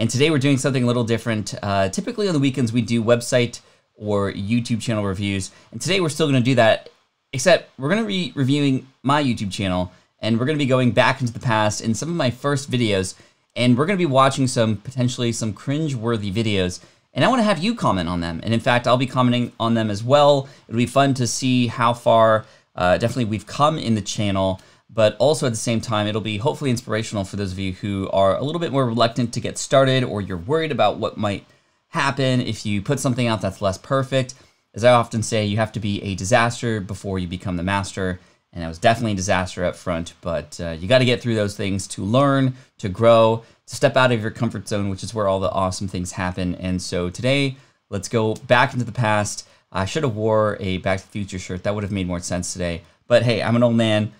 And today we're doing something a little different. Typically on the weekends we do website or YouTube channel reviews. And today we're still gonna do that, except we're gonna be reviewing my YouTube channel, and we're gonna be going back into the past in some of my first videos, and we're gonna be watching some, potentially some cringe-worthy videos. And I wanna have you comment on them. And in fact, I'll be commenting on them as well. It'll be fun to see how far definitely we've come in the channel, but also at the same time, it'll be hopefully inspirational for those of you who are a little bit more reluctant to get started, or you're worried about what might happen if you put something out that's less perfect. As I often say, you have to be a disaster before you become the master. And I was definitely a disaster up front, but you got to get through those things to learn, to grow, to step out of your comfort zone, which is where all the awesome things happen. And so today, let's go back into the past. I should have wore a Back to the Future shirt. That would have made more sense today. But hey, I'm an old man,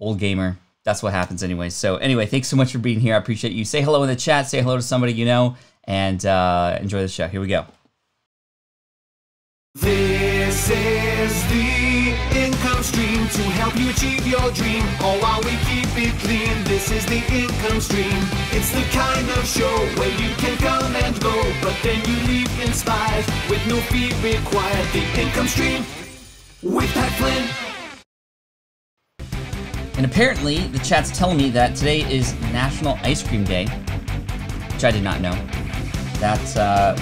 old gamer. That's what happens anyway. So anyway, thanks so much for being here. I appreciate you. Say hello in the chat. Say hello to somebody you know, and enjoy the show. Here we go. This is the Income Stream to help you achieve your dream. Oh, while we keep it clean, this is the Income Stream. It's the kind of show where you can come and go, but then you leave inspired with no fee required. The Income Stream with Pat Flynn. And apparently, the chat's telling me that today is National Ice Cream Day, which I did not know. That's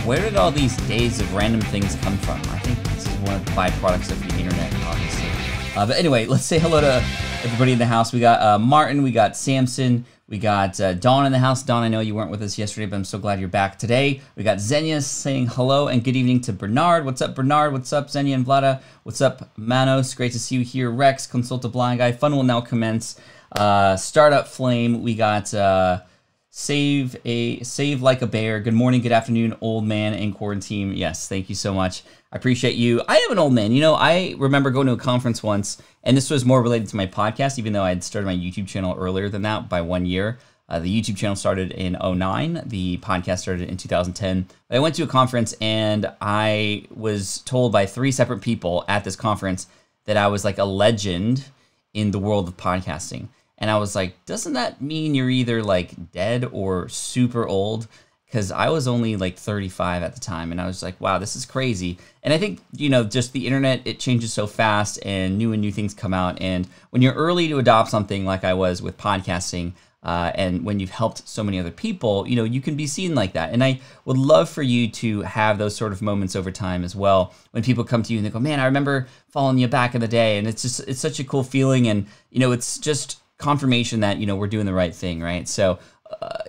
where did all these days of random things come from? I think this is one of the byproducts of the internet, obviously. But anyway, let's say hello to everybody in the house. We got Martin, we got Samson, we got Dawn in the house. Dawn, I know you weren't with us yesterday, but I'm so glad you're back today. We got Xenia saying hello and good evening to Bernard. What's up, Bernard? What's up, Xenia and Vlada? What's up, Manos? Great to see you here. Rex, Consult a Blind Guy. Fun will now commence. Startup Flame, we got... Save like a bear. Good morning, good afternoon, old man in quarantine. Yes, thank you so much. I appreciate you. I am an old man. You know, I remember going to a conference once, and this was more related to my podcast, even though I had started my YouTube channel earlier than that by 1 year. The YouTube channel started in 2009. The podcast started in 2010. But I went to a conference, and I was told by three separate people at this conference that I was like a legend in the world of podcasting. And I was like, doesn't that mean you're either like dead or super old? Because I was only like 35 at the time. And I was like, wow, this is crazy. And I think, you know, just the internet, it changes so fast, and new things come out. And when you're early to adopt something like I was with podcasting, and when you've helped so many other people, you know, you can be seen like that. And I would love for you to have those sort of moments over time as well, when people come to you and they go, man, I remember following you back in the day. And it's just, it's such a cool feeling. And, you know, it's just confirmation that, you know, we're doing the right thing, right? So,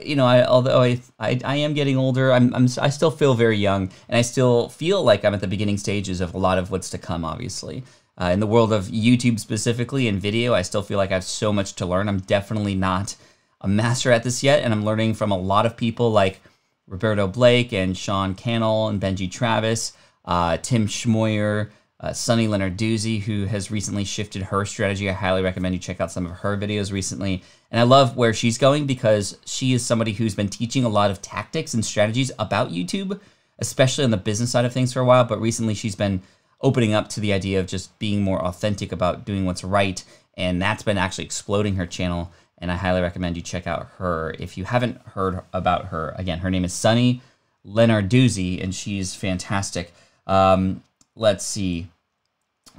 you know, although I am getting older, I still feel very young, and I still feel like I'm at the beginning stages of a lot of what's to come, obviously. In the world of YouTube specifically and video, I still feel like I have so much to learn. I'm definitely not a master at this yet, and I'm learning from a lot of people like Roberto Blake and Sean Cannell and Benji Travis, Tim Schmoyer, Sunny Lenarduzzi, who has recently shifted her strategy. I highly recommend you check out some of her videos recently. And I love where she's going, because she is somebody who's been teaching a lot of tactics and strategies about YouTube, especially on the business side of things for a while. But recently she's been opening up to the idea of just being more authentic about doing what's right. And that's been actually exploding her channel. And I highly recommend you check out her. If you haven't heard about her, again, her name is Sunny Lenarduzzi, and she's fantastic. Let's see,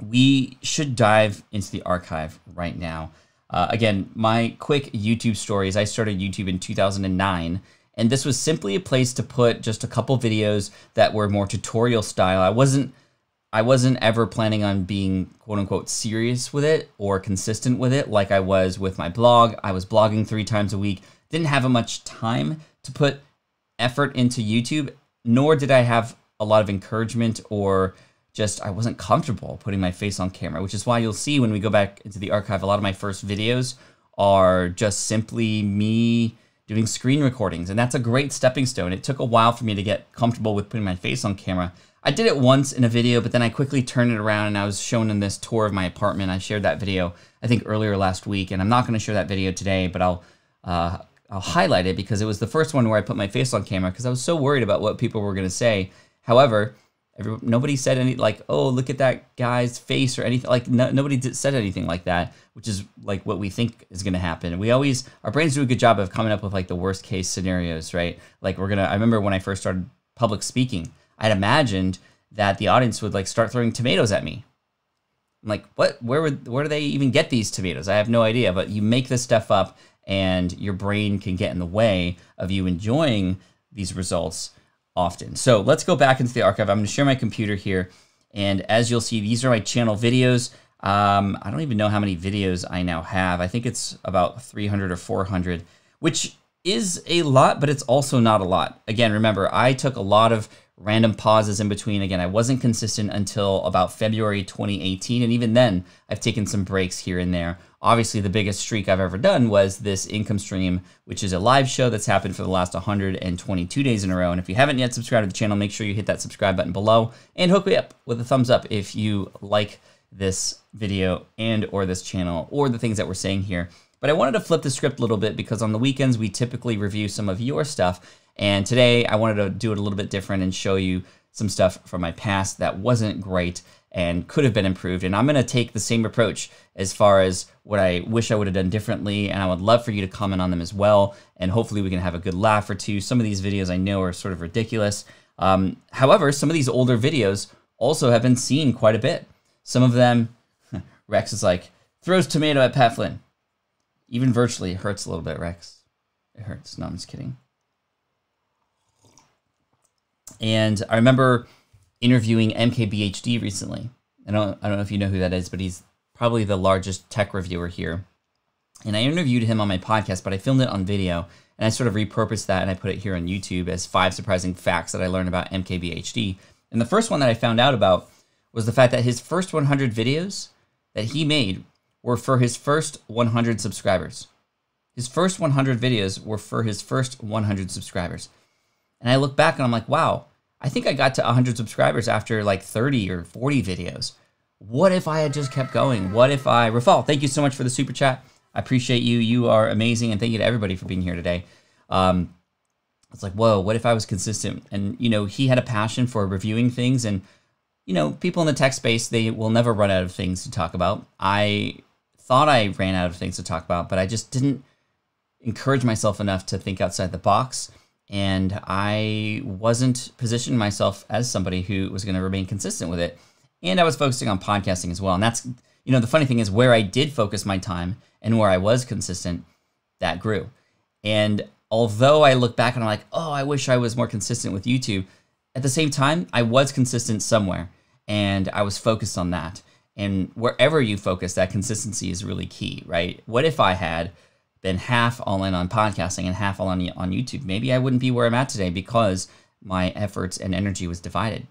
we should dive into the archive right now. Again, my quick YouTube story is I started YouTube in 2009, and this was simply a place to put just a couple videos that were more tutorial style. I wasn't ever planning on being quote unquote serious with it or consistent with it like I was with my blog. I was blogging 3 times a week, didn't have much time to put effort into YouTube, nor did I have a lot of encouragement, or just I wasn't comfortable putting my face on camera, which is why you'll see when we go back into the archive, a lot of my first videos are just simply me doing screen recordings. And that's a great stepping stone. It took a while for me to get comfortable with putting my face on camera. I did it once in a video, but then I quickly turned it around, and I was shown in this tour of my apartment. I shared that video, I think, earlier last week, and I'm not gonna share that video today, but I'll highlight it because it was the first one where I put my face on camera because I was so worried about what people were gonna say. However, Nobody said any like, oh, look at that guy's face or anything. Like nobody said anything like that, which is like what we think is going to happen. And we always, our brains do a good job of coming up with like the worst case scenarios, right? Like we're going to, I remember when I first started public speaking, I'd imagined that the audience would like start throwing tomatoes at me. I'm like, what, where do they even get these tomatoes? I have no idea, but you make this stuff up and your brain can get in the way of you enjoying these results often. So let's go back into the archive. I'm gonna share my computer here. And as you'll see, these are my channel videos. I don't even know how many videos I now have. I think it's about 300 or 400, which is a lot, but it's also not a lot. Again, remember, I took a lot of random pauses in between. Again, I wasn't consistent until about February 2018. And even then, I've taken some breaks here and there. Obviously, the biggest streak I've ever done was this Income Stream, which is a live show that's happened for the last 122 days in a row. And if you haven't yet subscribed to the channel, make sure you hit that subscribe button below and hook me up with a thumbs up if you like this video and or this channel or the things that we're saying here. But I wanted to flip the script a little bit because on the weekends, we typically review some of your stuff. And today I wanted to do it a little bit different and show you some stuff from my past that wasn't great and could have been improved. And I'm going to take the same approach as far as what I wish I would have done differently. And I would love for you to comment on them as well. And hopefully we can have a good laugh or two. Some of these videos I know are sort of ridiculous. However, some of these older videos also have been seen quite a bit. Some of them, Rex is like, throws tomato at Pat Flynn. Even virtually, it hurts a little bit, Rex. It hurts. No, I'm just kidding. And I remember interviewing MKBHD recently. I don't know if you know who that is, but he's probably the largest tech reviewer here. And I interviewed him on my podcast, but I filmed it on video. And I sort of repurposed that and I put it here on YouTube as 5 surprising facts that I learned about MKBHD. And the first one that I found out about was the fact that his first 100 videos that he made were for his first 100 subscribers. His first 100 videos were for his first 100 subscribers. And I look back and I'm like, wow, I think I got to 100 subscribers after like 30 or 40 videos. What if I had just kept going? What if I, Rafal, thank you so much for the super chat. I appreciate you. You are amazing. And thank you to everybody for being here today. It's like, whoa, what if I was consistent? And, you know, he had a passion for reviewing things. And, you know, people in the tech space, they will never run out of things to talk about. I thought I ran out of things to talk about, but I just didn't encourage myself enough to think outside the box. And I wasn't positioning myself as somebody who was going to remain consistent with it. And I was focusing on podcasting as well. And that's, you know, the funny thing is where I did focus my time and where I was consistent, that grew. And although I look back and I'm like, oh, I wish I was more consistent with YouTube. At the same time, I was consistent somewhere and I was focused on that. And wherever you focus, that consistency is really key, right? What if I had been half all in on podcasting and half all in on YouTube? Maybe I wouldn't be where I'm at today because my efforts and energy was divided.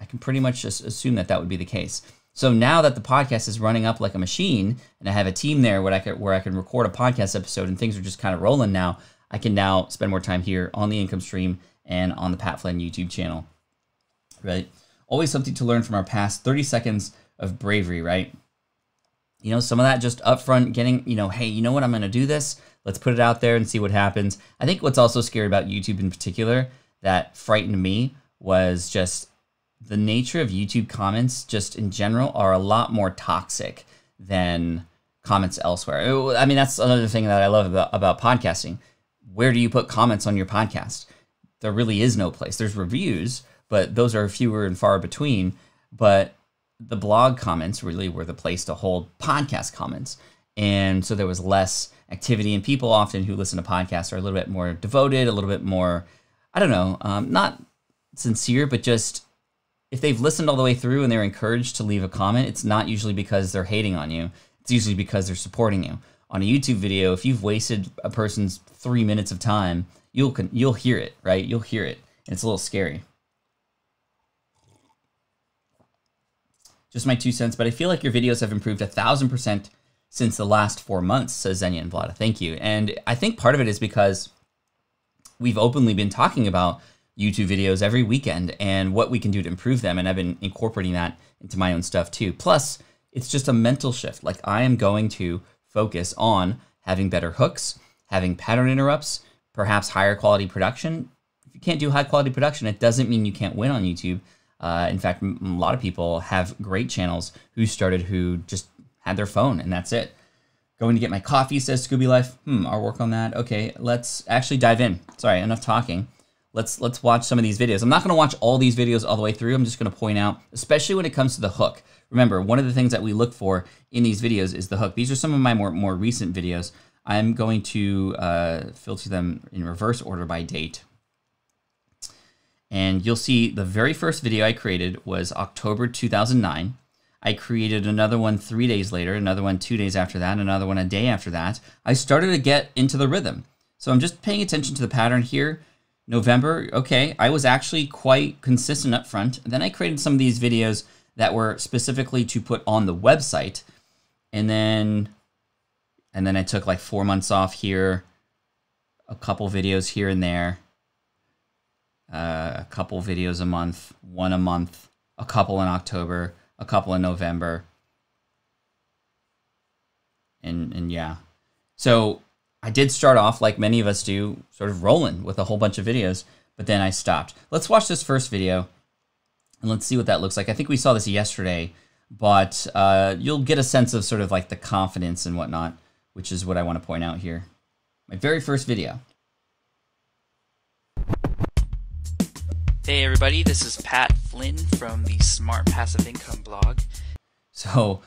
I can pretty much just assume that that would be the case. So now that the podcast is running up like a machine and I have a team there where I can record a podcast episode and things are just kind of rolling now, I can now spend more time here on the Income Stream and on the Pat Flynn YouTube channel, right? Always something to learn from our past. 30 seconds of bravery, right? You know, some of that just upfront getting, you know, hey, you know what, I'm going to do this. Let's put it out there and see what happens. I think what's also scary about YouTube in particular that frightened me was just the nature of YouTube comments just in general are a lot more toxic than comments elsewhere. I mean, that's another thing that I love about podcasting. Where do you put comments on your podcast? There really is no place. There's reviews, but those are fewer and far between. But the blog comments really were the place to hold podcast comments. And so there was less activity, and people often who listen to podcasts are a little bit more devoted, a little bit more, I don't know, not sincere, but just if they've listened all the way through and they're encouraged to leave a comment, it's not usually because they're hating on you. It's usually because they're supporting you. On a YouTube video, if you've wasted a person's 3 minutes of time, you'll hear it, right? You'll hear it. And it's a little scary. Just my 2 cents, but I feel like your videos have improved 1,000% since the last 4 months, says Zenya and Vlada. Thank you. And I think part of it is because we've openly been talking about YouTube videos every weekend and what we can do to improve them. And I've been incorporating that into my own stuff too. Plus, it's just a mental shift. Like I am going to focus on having better hooks, having pattern interrupts, perhaps higher quality production. If you can't do high quality production, it doesn't mean you can't win on YouTube. In fact, a lot of people have great channels who just had their phone and that's it. Going to get my coffee, says Scooby Life. I'll work on that. Okay, let's actually dive in. Sorry, enough talking. Let's watch some of these videos. I'm not gonna watch all these videos all the way through. I'm just gonna point out, especially when it comes to the hook. Remember, one of the things that we look for in these videos is the hook. These are some of my more recent videos. I'm going to filter them in reverse order by date. And you'll see the very first video I created was October 2009. I created another one 3 days later, another one 2 days after that, another one a day after that. I started to get into the rhythm. So I'm just paying attention to the pattern here. November, okay, I was actually quite consistent up front. Then I created some of these videos that were specifically to put on the website. And then I took like 4 months off here, a couple videos here and there, a couple videos a month, one a month, a couple in October, a couple in November. And yeah. So I did start off, like many of us do, sort of rolling with a whole bunch of videos, but then I stopped. Let's watch this first video and let's see what that looks like. I think we saw this yesterday, but you'll get a sense of sort of like the confidence and whatnot, which is what I want to point out here. My very first video. Hey everybody, this is Pat Flynn from the Smart Passive Income blog. So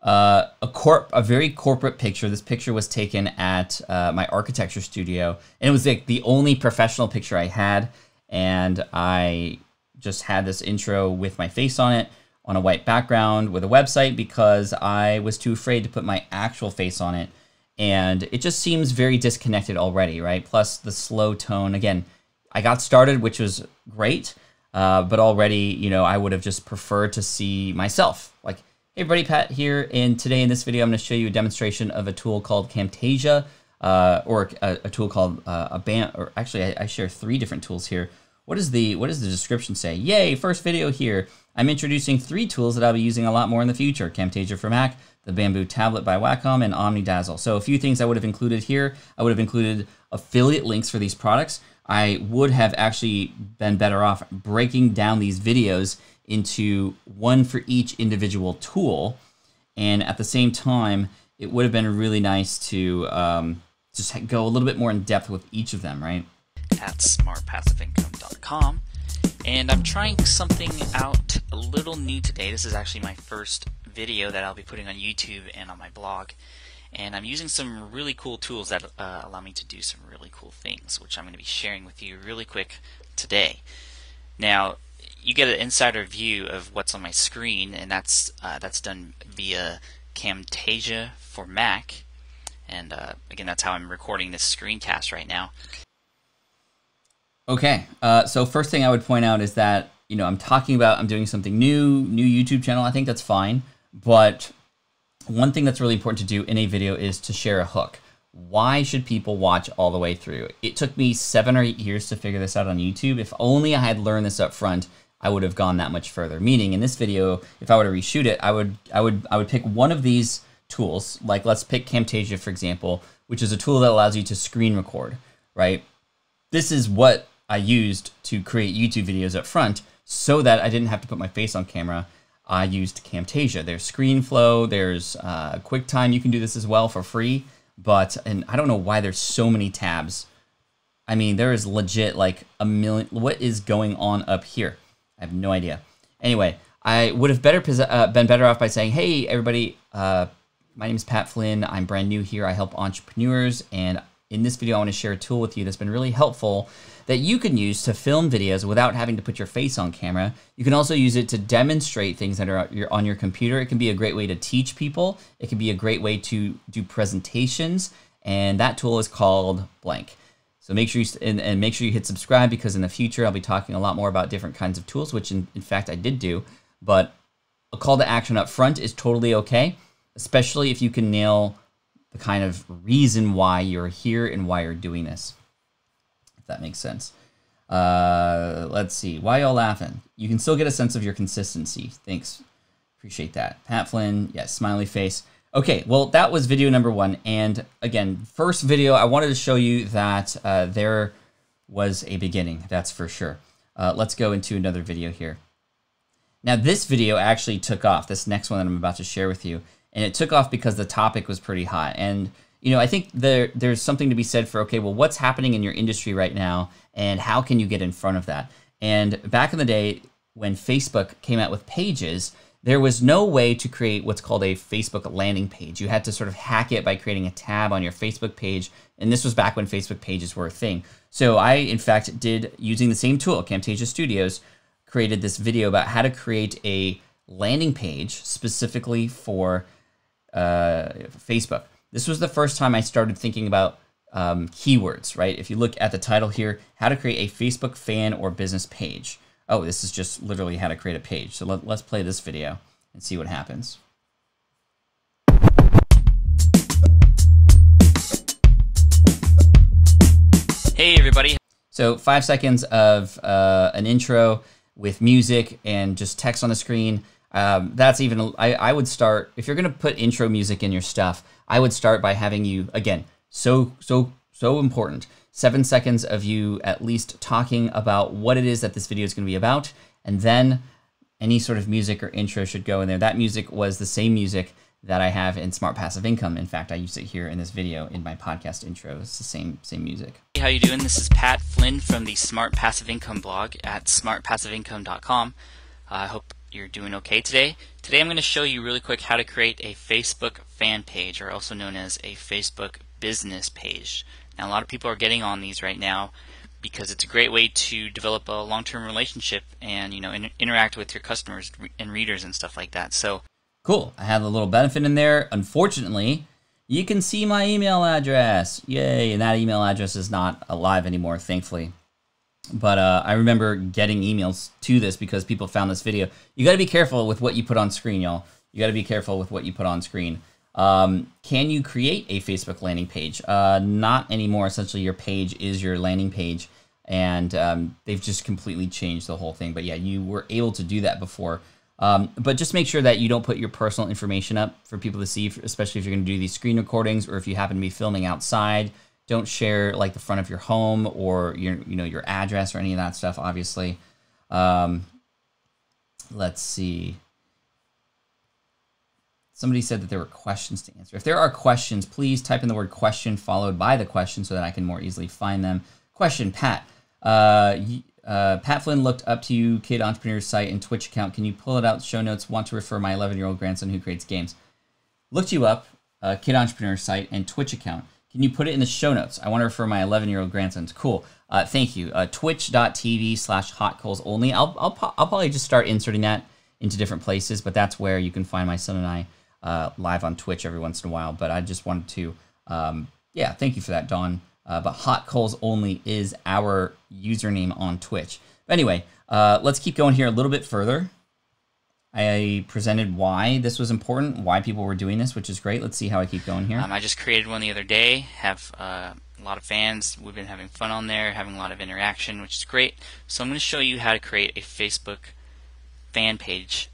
a very corporate picture. This picture was taken at my architecture studio, and it was like the only professional picture I had. And I just had this intro with my face on it on a white background with a website because I was too afraid to put my actual face on it. And it just seems very disconnected already, right? Plus the slow tone. Again, I got started, which was great, but already, you know, I would have just preferred to see myself. Like, hey everybody, Pat here, and today in this video, I'm going to show you a demonstration of a tool called Camtasia, or a tool called a band. Or actually, I share three different tools here. What does the description say? Yay! First video here. I'm introducing three tools that I'll be using a lot more in the future: Camtasia for Mac, the Bamboo Tablet by Wacom, and OmniDazzle. So a few things I would have included here. I would have included affiliate links for these products. I would have actually been better off breaking down these videos into one for each individual tool. And at the same time, it would have been really nice to just go a little bit more in depth with each of them, right? At smartpassiveincome.com. And I'm trying something out a little new today. This is actually my first video that I'll be putting on YouTube and on my blog. And I'm using some really cool tools that allow me to do some really cool things, which I'm going to be sharing with you really quick today. Now, you get an insider view of what's on my screen, and that's done via Camtasia for Mac. And again, that's how I'm recording this screencast right now. Okay, so first thing I would point out is that, you know, I'm doing something new YouTube channel. I think that's fine, but one thing that's really important to do in a video is to share a hook. Why should people watch all the way through? It took me 7 or 8 years to figure this out on YouTube. If only I had learned this up front, I would have gone that much further. Meaning in this video, if I were to reshoot it, I would pick one of these tools. Like let's pick Camtasia, for example, which is a tool that allows you to screen record, right? This is what I used to create YouTube videos up front so that I didn't have to put my face on camera. I used Camtasia. There's ScreenFlow, there's QuickTime. You can do this as well for free, and I don't know why there's so many tabs. I mean, there is legit like a million. What is going on up here? I have no idea. Anyway, I would have been better off by saying, hey, everybody, my name is Pat Flynn. I'm brand new here. I help entrepreneurs. And in this video, I want to share a tool with you that's been really helpful that you can use to film videos without having to put your face on camera. You can also use it to demonstrate things that are on your computer. It can be a great way to teach people. It can be a great way to do presentations. And that tool is called blank. So make sure you, and make sure you hit subscribe, because in the future, I'll be talking a lot more about different kinds of tools, which in fact I did do. But a call to action up front is totally okay, especially if you can nail the kind of reason why you're here and why you're doing this. That makes sense. Let's see. Why y'all laughing? You can still get a sense of your consistency. Thanks. Appreciate that. Pat Flynn. Yes. Smiley face. Okay. Well, that was video number one. And again, first video, I wanted to show you that there was a beginning. That's for sure. Let's go into another video here. Now this video actually took off, this next one that I'm about to share with you, and it took off because the topic was pretty hot. And you know, I think there's something to be said for, okay, well, what's happening in your industry right now and how can you get in front of that? And back in the day when Facebook came out with pages, there was no way to create what's called a Facebook landing page. You had to sort of hack it by creating a tab on your Facebook page. And this was back when Facebook pages were a thing. So I, in fact, did, using the same tool, Camtasia Studios, created this video about how to create a landing page specifically for Facebook. This was the first time I started thinking about keywords, right? If you look at the title here, how to create a Facebook fan or business page. Oh, this is just literally how to create a page. So let's play this video and see what happens. Hey, everybody. So 5 seconds of an intro with music and just text on the screen. That's even, I would start, if you're going to put intro music in your stuff, I would start by having you, again, so important. 7 seconds of you at least talking about what it is that this video is going to be about, and then any sort of music or intro should go in there. That music was the same music that I have in Smart Passive Income. In fact, I use it here in this video in my podcast intro. It's the same music. Hey, how you doing? This is Pat Flynn from the Smart Passive Income blog at smartpassiveincome.com. I hope you're doing okay today. Today I'm going to show you really quick how to create a Facebook fan page, or also known as a Facebook business page. Now, a lot of people are getting on these right now because it's a great way to develop a long-term relationship and, you know, interact with your customers and readers and stuff like that. So cool. I have a little benefit in there. Unfortunately, you can see my email address. Yay. And that email address is not alive anymore, thankfully. But I remember getting emails to this because people found this video. You got to be careful with what you put on screen, y'all. You got to be careful with what you put on screen. Can you create a Facebook landing page? Not anymore. Essentially, your page is your landing page, and they've just completely changed the whole thing. But yeah, you were able to do that before. But just make sure that you don't put your personal information up for people to see, especially if you're going to do these screen recordings or if you happen to be filming outside. Don't share like the front of your home or your address or any of that stuff, obviously. Let's see. Somebody said that there were questions to answer. If there are questions, please type in the word question followed by the question so that I can more easily find them. Question, Pat. Pat Flynn looked up to you, kid entrepreneur's site and Twitch account. Can you pull it out? Show notes. Want to refer my 11-year-old grandson who creates games. Looked you up, kid entrepreneur's site and Twitch account. Can you put it in the show notes? I want to refer my 11-year-old grandson's. Cool. Thank you. Twitch.tv/hotcoalsonly. I'll probably just start inserting that into different places, but that's where you can find my son and I live on Twitch every once in a while. But I just wanted to, yeah, thank you for that, Dawn. But hotcoalsonly is our username on Twitch. But anyway, let's keep going here a little bit further. I presented why this was important, why people were doing this, which is great. Let's see how I keep going here. I just created one the other day, have a lot of fans. We've been having fun on there, having a lot of interaction, which is great. So I'm going to show you how to create a Facebook fan page.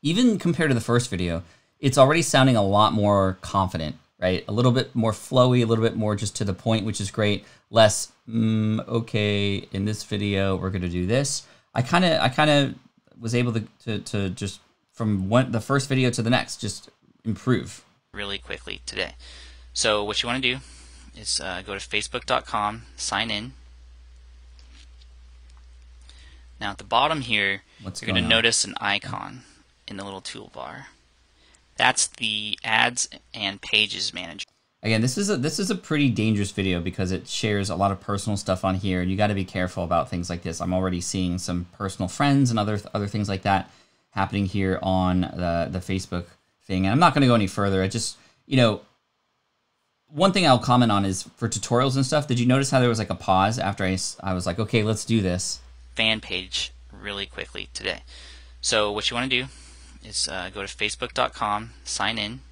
Even compared to the first video, it's already sounding a lot more confident, right? A little bit more flowy, a little bit more just to the point, which is great. Less, okay, in this video, we're going to do this. I kind of was able to just from the first video to the next just improve really quickly today. So what you want to do is go to facebook.com, sign in. Now at the bottom here, you're going to notice an icon in the little toolbar. That's the ads and pages manager. Again, this is a pretty dangerous video because it shares a lot of personal stuff on here, and you got to be careful about things like this. I'm already seeing some personal friends and other things like that happening here on the Facebook thing. And I'm not going to go any further. I just, you know, one thing I'll comment on is for tutorials and stuff. Did you notice how there was like a pause after I was like, okay, let's do this fan page really quickly today? So what you want to do is go to facebook.com, sign in.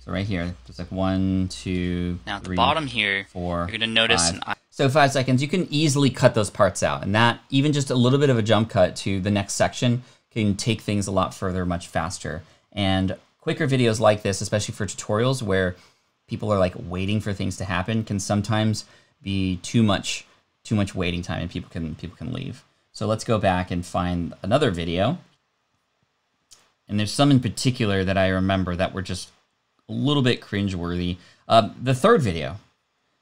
So right here, there's like 1, 2, now at the bottom here, 4, you're going to notice 5. So 5 seconds, you can easily cut those parts out. And that, even just a little bit of a jump cut to the next section, can take things a lot further, much faster. And quicker videos like this, especially for tutorials where people are like waiting for things to happen, can sometimes be too much waiting time and people can leave. So let's go back and find another video. And there's some in particular that I remember that were just a little bit cringeworthy. The third video,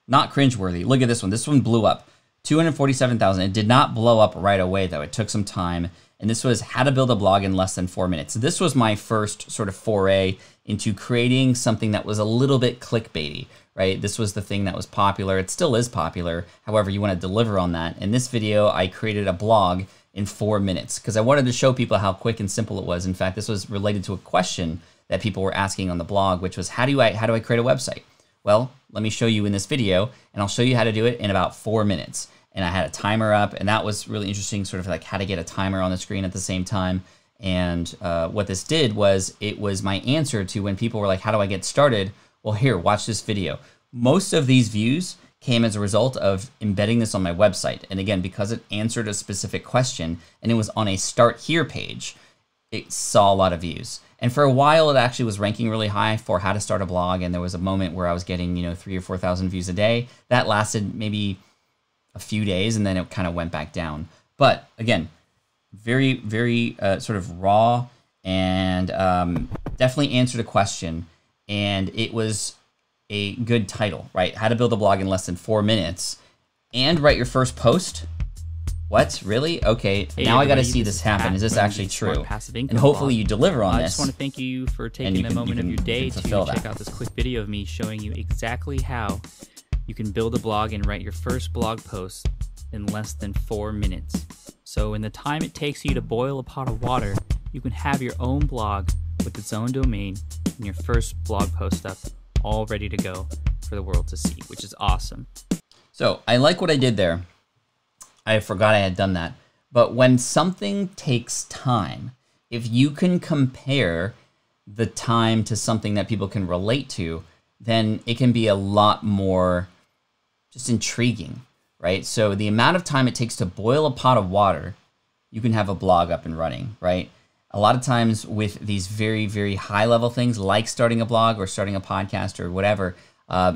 not cringeworthy. Look at this one. This one blew up. 247,000. It did not blow up right away, though. It took some time. And this was how to build a blog in less than 4 minutes. So this was my first sort of foray into creating something that was a little bit clickbaity, right? This was the thing that was popular. It still is popular. However, you want to deliver on that. In this video, I created a blog in 4 minutes because I wanted to show people how quick and simple it was. In fact, this was related to a question that people were asking on the blog, which was, how do I create a website? Well, let me show you in this video, and I'll show you how to do it in about 4 minutes. And I had a timer up, and that was really interesting, sort of like how to get a timer on the screen at the same time. And what this did was, it was my answer to when people were like, how do I get started? Well, here, watch this video. Most of these views came as a result of embedding this on my website. And again, because it answered a specific question and it was on a Start Here page, it saw a lot of views. And for a while, it actually was ranking really high for how to start a blog. And there was a moment where I was getting, 3,000 or 4,000 views a day. That lasted maybe a few days, and then it kind of went back down. But again, very, very sort of raw, and definitely answered a question. And it was a good title, right? How to build a blog in less than 4 minutes and write your first post. What? Really? Okay, hey, now I got to see this happen. Is this actually true? And hopefully you deliver on this. I just want to thank you for taking a moment of your day to check out this quick video of me showing you exactly how you can build a blog and write your first blog post in less than 4 minutes. So in the time it takes you to boil a pot of water, you can have your own blog with its own domain and your first blog post up, all ready to go for the world to see, which is awesome. So I like what I did there. I forgot I had done that. But when something takes time, if you can compare the time to something that people can relate to, then it can be a lot more just intriguing, right? So the amount of time it takes to boil a pot of water, you can have a blog up and running, right? A lot of times with these very, very high level things like starting a blog or starting a podcast or whatever,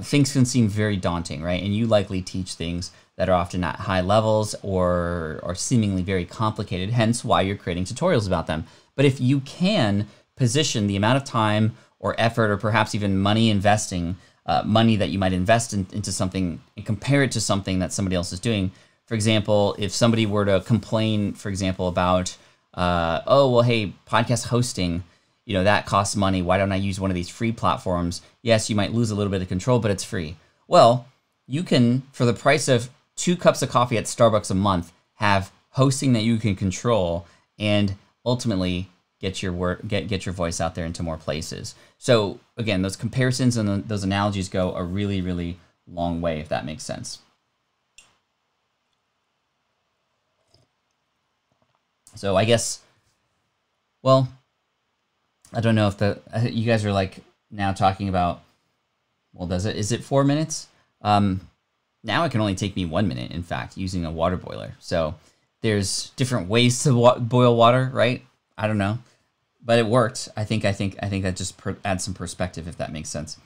things can seem very daunting, right? And you likely teach things that are often at high levels or are seemingly very complicated, hence why you're creating tutorials about them. But if you can position the amount of time or effort or perhaps even money investing, money that you might invest into something and compare it to something that somebody else is doing. For example, if somebody were to complain, for example, about, oh, well, hey, podcast hosting, that costs money. Why don't I use one of these free platforms? Yes, you might lose a little bit of control, but it's free. Well, you can, for the price of 2 cups of coffee at Starbucks a month, have hosting that you can control and ultimately get your work, get your voice out there into more places. So again, those comparisons and those analogies go a really, really long way, if that makes sense. So I guess, well, I don't know if you guys are like now talking about, well, is it 4 minutes? Now it can only take me 1 minute, in fact, using a water boiler. So there's different ways to boil water, right? I don't know, but it worked. I think that just adds some perspective, if that makes sense.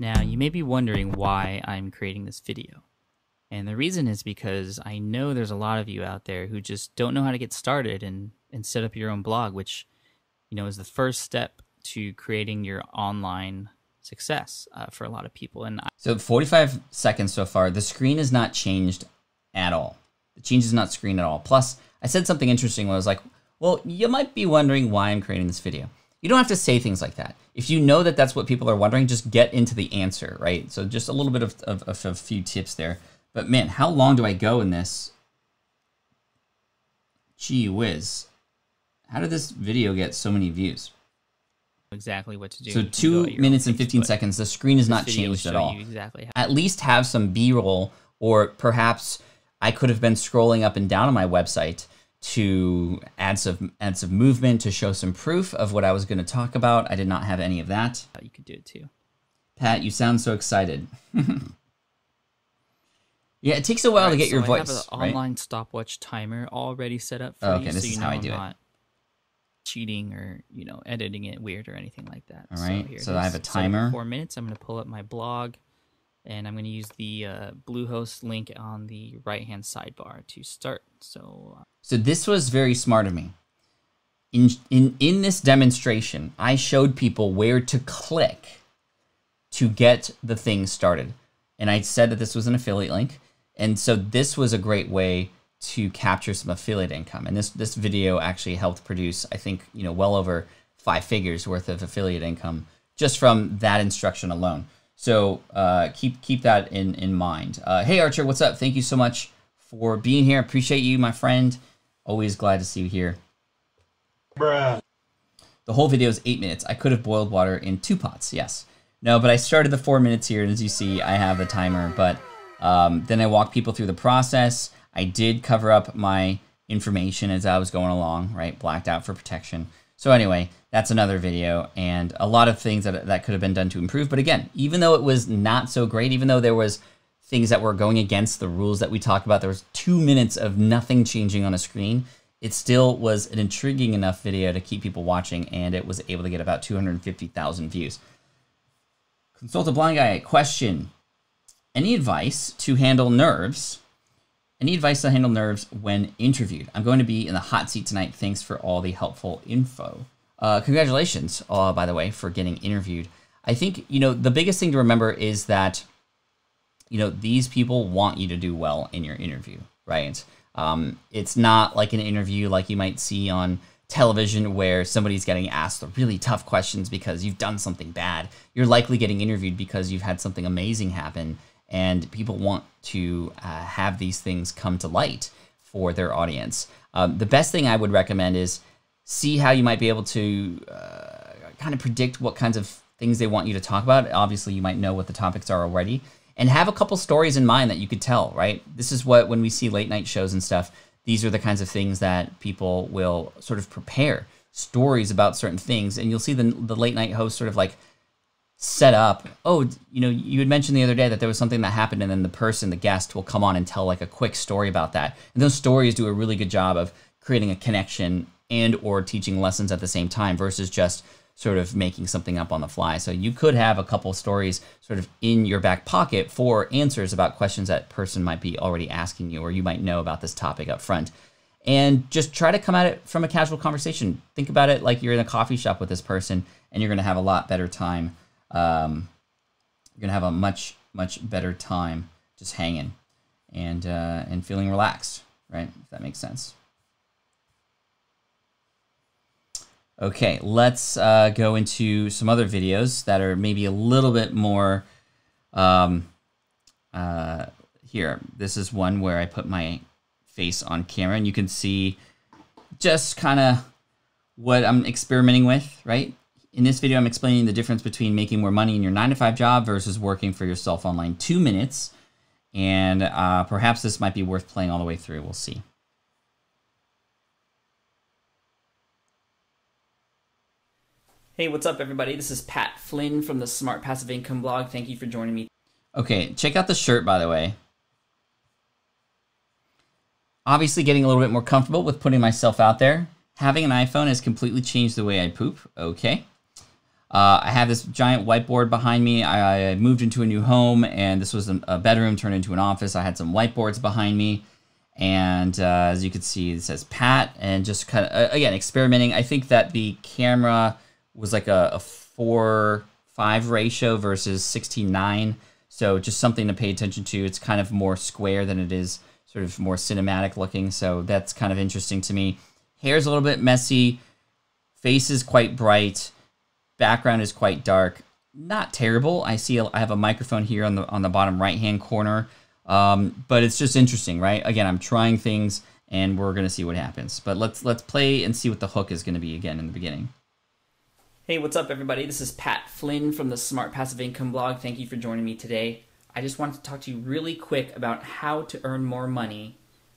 Now, you may be wondering why I'm creating this video. And the reason is because I know there's a lot of you out there who just don't know how to get started and set up your own blog, which, is the first step to creating your online success for a lot of people. And so 45 seconds so far, the screen is not changed at all. The change is not screen at all. Plus, I said something interesting when I was like, well, you might be wondering why I'm creating this video. You don't have to say things like that. If you know that that's what people are wondering, just get into the answer, right? So just a little bit of a few tips there. But man, how long do I go in this? Gee whiz. How did this video get so many views? Exactly what to do. So 2 minutes and 15 seconds, the screen is not changed at all. Exactly. At least have some B-roll, or perhaps I could have been scrolling up and down on my website to add some movement to show some proof of what I was going to talk about. I did not have any of that. You could do it too. Pat, you sound so excited. Yeah, it takes a while to get your voice. I have an online stopwatch timer already set up for you, so you know I'm not cheating or editing it weird or anything like that. All right, so I have a timer. 4 minutes. I'm going to pull up my blog, and I'm going to use the Bluehost link on the right-hand sidebar to start. So this was very smart of me. In this demonstration, I showed people where to click to get the thing started. And I said that this was an affiliate link. And so this was a great way to capture some affiliate income. And this video actually helped produce, I think, well over 5 figures worth of affiliate income just from that instruction alone. So keep that in mind. Hey, Archer, what's up? Thank you so much for being here. Appreciate you, my friend. Always glad to see you here. Bruh. The whole video is 8 minutes. I could have boiled water in 2 pots, yes. No, but I started the 4 minutes here, and as you see, I have a timer, but then I walk people through the process. I did cover up my information as I was going along, right? Blacked out for protection. So anyway, that's another video, and a lot of things that could have been done to improve. But again, even though it was not so great, even though there was things that were going against the rules that we talked about, there was 2 minutes of nothing changing on a screen, it still was an intriguing enough video to keep people watching, and it was able to get about 250,000 views. Consult a Blind Guy. Question: any advice to handle nerves? Any advice to handle nerves when interviewed? I'm going to be in the hot seat tonight. Thanks for all the helpful info. Congratulations, by the way, for getting interviewed. I think the biggest thing to remember is that these people want you to do well in your interview, right? It's not like an interview like you might see on television where somebody's getting asked the really tough questions because you've done something bad. You're likely getting interviewed because you've had something amazing happen, and people want to have these things come to light for their audience. The best thing I would recommend is see how you might be able to kind of predict what kinds of things they want you to talk about. Obviously, you might know what the topics are already. And have a couple stories in mind that you could tell, right? This is what, when we see late night shows and stuff, these are the kinds of things that people will sort of prepare, stories about certain things. And you'll see the late night host sort of like set up, oh, you had mentioned the other day that there was something that happened, and then the guest will come on and tell like a quick story about that. And those stories do a really good job of creating a connection and or teaching lessons at the same time versus just sort of making something up on the fly. So you could have a couple stories sort of in your back pocket for answers about questions that person might be already asking you, or you might know about this topic up front. And just try to come at it from a casual conversation. Think about it like you're in a coffee shop with this person, and you're gonna have a lot better time. You're gonna have a much, much better time just hanging and feeling relaxed, right? If that makes sense. Okay, let's go into some other videos that are maybe a little bit more here. This is one where I put my face on camera, and you can see just kind of what I'm experimenting with, right? In this video, I'm explaining the difference between making more money in your 9-to-5 job versus working for yourself online 2 minutes. And perhaps this might be worth playing all the way through. We'll see. Hey, what's up, everybody? This is Pat Flynn from the Smart Passive Income blog. Thank you for joining me. Okay, check out the shirt, by the way. Obviously getting a little bit more comfortable with putting myself out there. Having an iPhone has completely changed the way I poop. Okay. I have this giant whiteboard behind me. I moved into a new home, and this was a bedroom turned into an office. I had some whiteboards behind me. And as you can see, it says Pat, and just kind of, again, experimenting. I think that the camera was like a 4:5 ratio versus 16:9. So just something to pay attention to. It's kind of more square than it is sort of more cinematic looking. So that's kind of interesting to me. Hair's a little bit messy. Face is quite bright. Background is quite dark. Not terrible. I have a microphone here on the bottom right-hand corner. But it's just interesting, right? Again, I'm trying things, and we're gonna see what happens. But let's play and see what the hook is gonna be again in the beginning. Hey, what's up, everybody? This is Pat Flynn from the Smart Passive Income blog. Thank you for joining me today. I just wanted to talk to you really quick about how to earn more money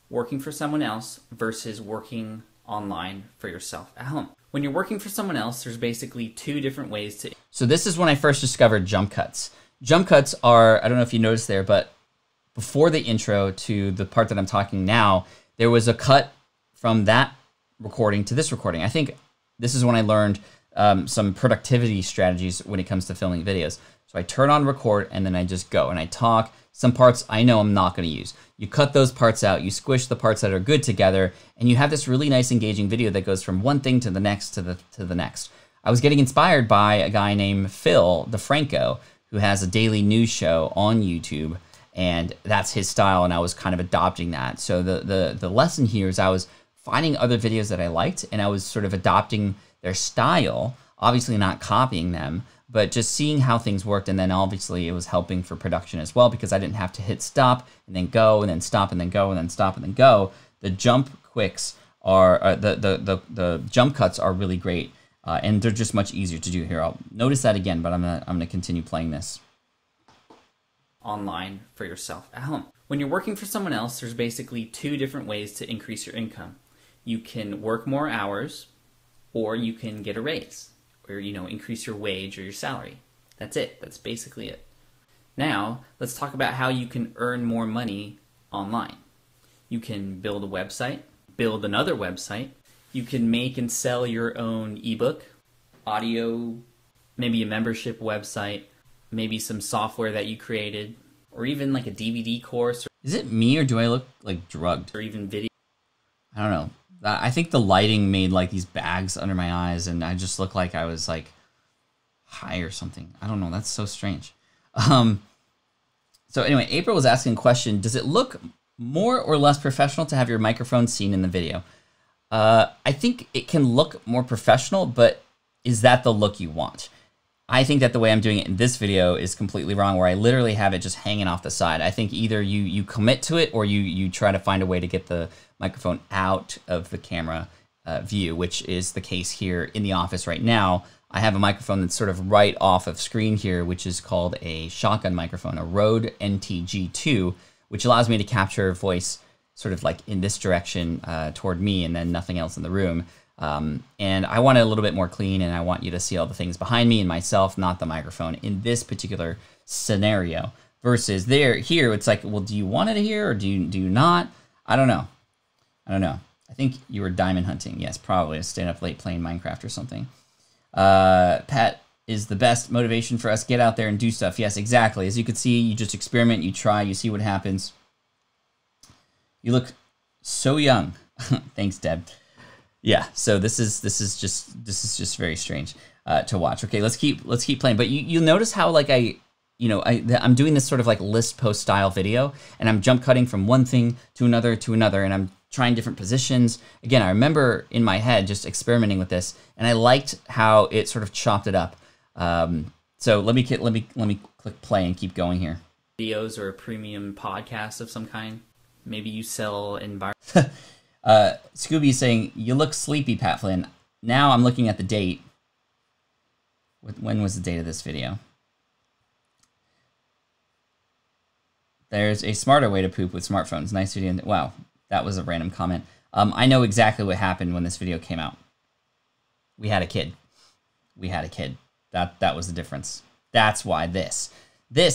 working for someone else versus working online for yourself at home. When you're working for someone else, there's basically 2 different ways to... So this is when I first discovered jump cuts. Jump cuts are, I don't know if you noticed there, but before the intro to the part that I'm talking now, there was a cut from that recording to this recording. I think this is when I learned some productivity strategies when it comes to filming videos. So I turn on record and then I just go and I talk. Some parts I know I'm not gonna use. You cut those parts out, you squish the parts that are good together, and you have this really nice engaging video that goes from one thing to the next to the next. I was getting inspired by a guy named Phil DeFranco, who has a daily news show on YouTube, and that's his style, and I was kind of adopting that. So the lesson here is I was finding other videos that I liked, and I was sort of adopting their style, obviously not copying them, but just seeing how things worked. And then obviously it was helping for production as well, because I didn't have to hit stop and then go and then stop and then go and then stop and then go. The jump quicks are, the jump cuts are really great. And they're just much easier to do here. I'll notice that again, but I'm gonna continue playing this. Online for yourself at home. When you're working for someone else, there's basically two different ways to increase your income. You can work more hours, or you can get a raise, or increase your wage or your salary. That's it. That's basically it. Now, let's talk about how you can earn more money online. You can build a website, build another website. You can make and sell your own ebook, audio, maybe a membership website, maybe some software that you created, or even like a DVD course. Is it me or do I look like drugged? Or even video. I don't know. I think the lighting made like these bags under my eyes and I just looked like I was like high or something. I don't know. That's so strange. So anyway, April was asking a question. Does it look more or less professional to have your microphone seen in the video? I think it can look more professional, but is that the look you want? I think that the way I'm doing it in this video is completely wrong, where I literally have it just hanging off the side. I think either you commit to it or you try to find a way to get the microphone out of the camera view, which is the case here in the office right now. I have a microphone that's sort of right off of screen here, which is called a shotgun microphone, a Rode NTG2, which allows me to capture voice sort of like in this direction toward me and then nothing else in the room. And I want it a little bit more clean and I want you to see all the things behind me and myself, not the microphone in this particular scenario. Versus here, it's like, well, do you want it here or do you not? I don't know. I don't know. I think you were diamond hunting. Yes, probably. I stayed up late playing Minecraft or something. Pat is the best motivation for us. Get out there and do stuff. Yes, exactly. As you can see, you just experiment, you try, you see what happens. You look so young. Thanks, Deb. Yeah. So this is just very strange to watch. Okay, let's keep playing. But you'll notice how like I'm doing this sort of like list post style video, and I'm jump cutting from one thing to another, and I'm trying different positions. Again, I remember in my head just experimenting with this, and I liked how it sort of chopped it up. So let me click play and keep going here. Videos or a premium podcast of some kind. Maybe you sell environment. Scooby is saying, you look sleepy, Pat Flynn. Now I'm looking at the date. When was the date of this video? There's a smarter way to poop with smartphones. Nice video. Wow, that was a random comment. I know exactly what happened when this video came out. We had a kid. We had a kid. That was the difference. That's why this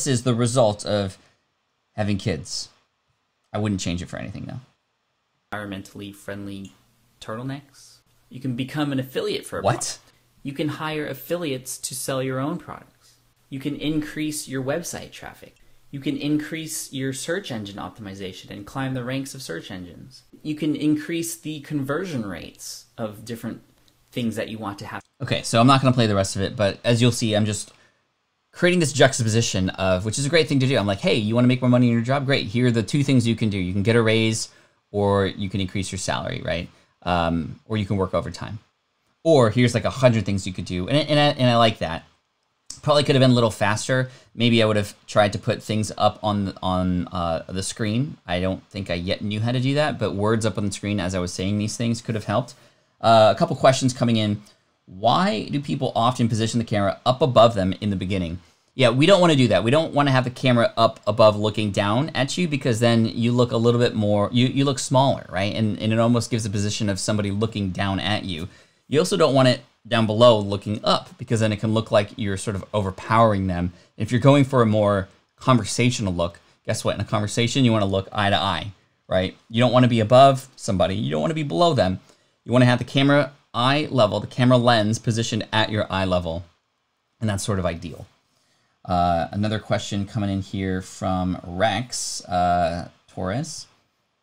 is the result of having kids. I wouldn't change it for anything though. Environmentally friendly turtlenecks. You can become an affiliate for a product. You can hire affiliates to sell your own products. You can increase your website traffic. You can increase your search engine optimization and climb the ranks of search engines. You can increase the conversion rates of different things that you want to have. Okay, so I'm not gonna play the rest of it, but as you'll see, I'm just creating this juxtaposition of, which is a great thing to do. I'm like, hey, you wanna make more money in your job? Great, here are the two things you can do. You can get a raise, or you can increase your salary, right? Or you can work overtime. Or here's like 100 things you could do, and I like that. Probably could have been a little faster. Maybe I would have tried to put things up on the screen. I don't think I yet knew how to do that, but words up on the screen as I was saying these things could have helped. A couple questions coming in. Why do people often position the camera up above them in the beginning? Yeah, we don't want to do that. We don't want to have the camera up above looking down at you, because then you look a little bit more, you look smaller, right? And it almost gives a position of somebody looking down at you. You also don't want it down below looking up, because then it can look like you're sort of overpowering them. If you're going for a more conversational look, guess what? In a conversation, you want to look eye to eye, right? You don't want to be above somebody. You don't want to be below them. You want to have the camera eye level, the camera lens positioned at your eye level, and that's sort of ideal. Another question coming in here from Rex Torres.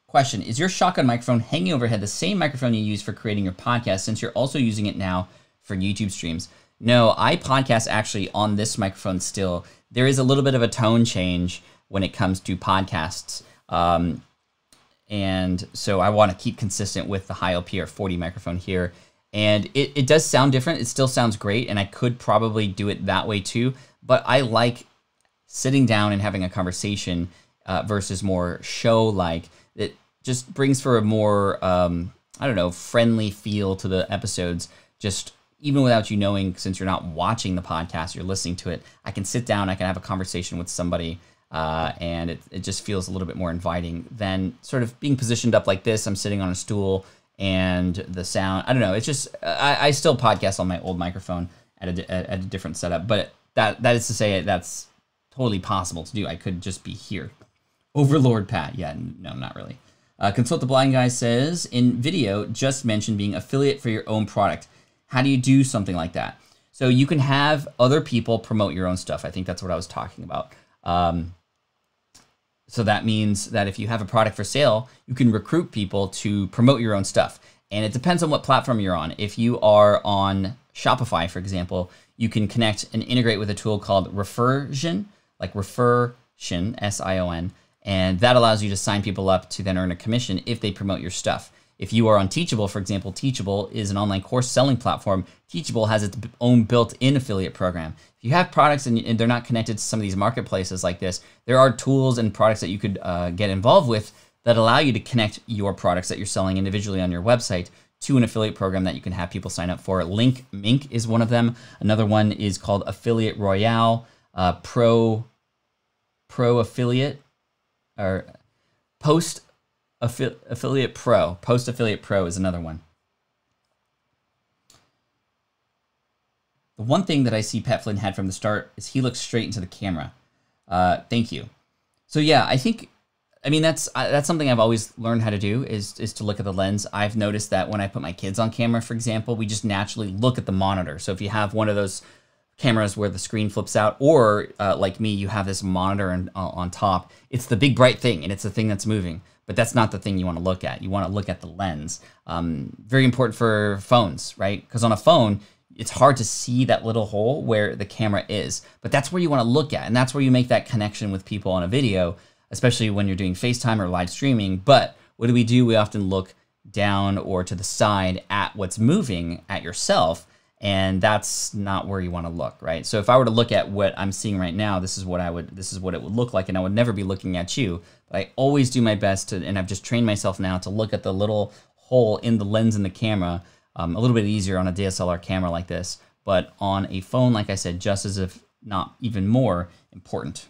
Question, is your shotgun microphone hanging overhead the same microphone you use for creating your podcast since you're also using it now for YouTube streams? No, I podcast actually on this microphone still. There is a little bit of a tone change when it comes to podcasts. And so I want to keep consistent with the Heil PR-40 microphone here. And it does sound different. It still sounds great. And I could probably do it that way too. But I like sitting down and having a conversation versus more show-like. It just brings for a more, I don't know, friendly feel to the episodes. Just even without you knowing, since you're not watching the podcast, you're listening to it. I can sit down, I can have a conversation with somebody, and it just feels a little bit more inviting than sort of being positioned up like this. I'm sitting on a stool and the sound, I don't know. It's just, I still podcast on my old microphone at a different setup, but that is to say that's totally possible to do. I could just be here. Overlord Pat, yeah, no, not really. Consult the Blind Guy says, in video, just mentioned being affiliate for your own product. How do you do something like that? So you can have other people promote your own stuff. I think that's what I was talking about. So that means that if you have a product for sale, you can recruit people to promote your own stuff. And it depends on what platform you're on. If you are on Shopify, for example, you can connect and integrate with a tool called Refersion, like Refersion, S-I-O-N, and that allows you to sign people up to then earn a commission if they promote your stuff. If you are on Teachable, for example, Teachable is an online course selling platform. Teachable has its own built-in affiliate program. If you have products and they're not connected to some of these marketplaces like this, there are tools and products that you could get involved with that allow you to connect your products that you're selling individually on your website to an affiliate program that you can have people sign up for. LinkMink is one of them. Another one is called Affiliate Royale, Pro Affiliate, or Post Affiliate Pro. Post Affiliate Pro is another one. The one thing that I see Pat Flynn had from the start is he looks straight into the camera. Thank you. So yeah, I mean that's something I've always learned how to do is to look at the lens. I've noticed that when I put my kids on camera, for example, we just naturally look at the monitor. So if you have one of those cameras where the screen flips out, or like me, you have this monitor on top. It's the big bright thing, and it's the thing that's moving. But that's not the thing you want to look at. You want to look at the lens. Very important for phones, right? Because on a phone, it's hard to see that little hole where the camera is. But that's where you want to look at, and that's where you make that connection with people on a video, especially when you're doing FaceTime or live streaming. But what do? We often look down or to the side at what's moving, at yourself. And that's not where you want to look, right? So if I were to look at what I'm seeing right now, this is what it would look like, and I would never be looking at you. But I always do my best to, and I've just trained myself now to look at the little hole in the lens in the camera. A little bit easier on a DSLR camera like this, but on a phone, like I said, just as if not even more important.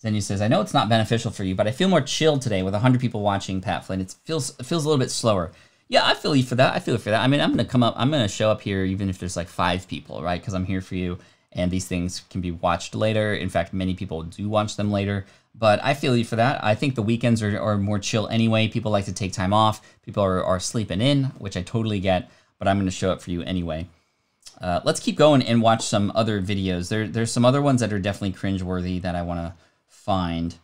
Zenu says, I know it's not beneficial for you, but I feel more chilled today with 100 people watching Pat Flynn. It feels a little bit slower. Yeah, I feel you for that. I feel you for that. I mean, I'm going to show up here even if there's like 5 people, right? Because I'm here for you, and these things can be watched later. In fact, many people do watch them later, but I feel you for that. I think the weekends are more chill anyway. People like to take time off. People are sleeping in, which I totally get, but I'm going to show up for you anyway. Let's keep going and watch some other videos. There's some other ones that are definitely cringeworthy that I want to find,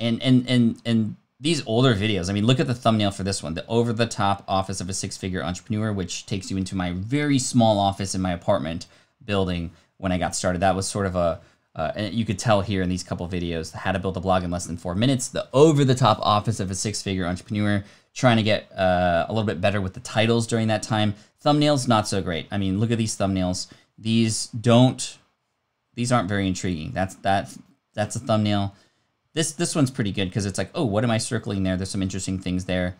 and these older videos. I mean, look at the thumbnail for this one, the over-the-top office of a six-figure entrepreneur, which takes you into my very small office in my apartment building when I got started. That was sort of a, and you could tell here in these couple videos, how to build a blog in less than 4 minutes, the over-the-top office of a six-figure entrepreneur, trying to get a little bit better with the titles during that time. Thumbnails, not so great. I mean, look at these thumbnails. These aren't very intriguing. That's a thumbnail. This one's pretty good because it's like, oh, what am I circling there? There's some interesting things there.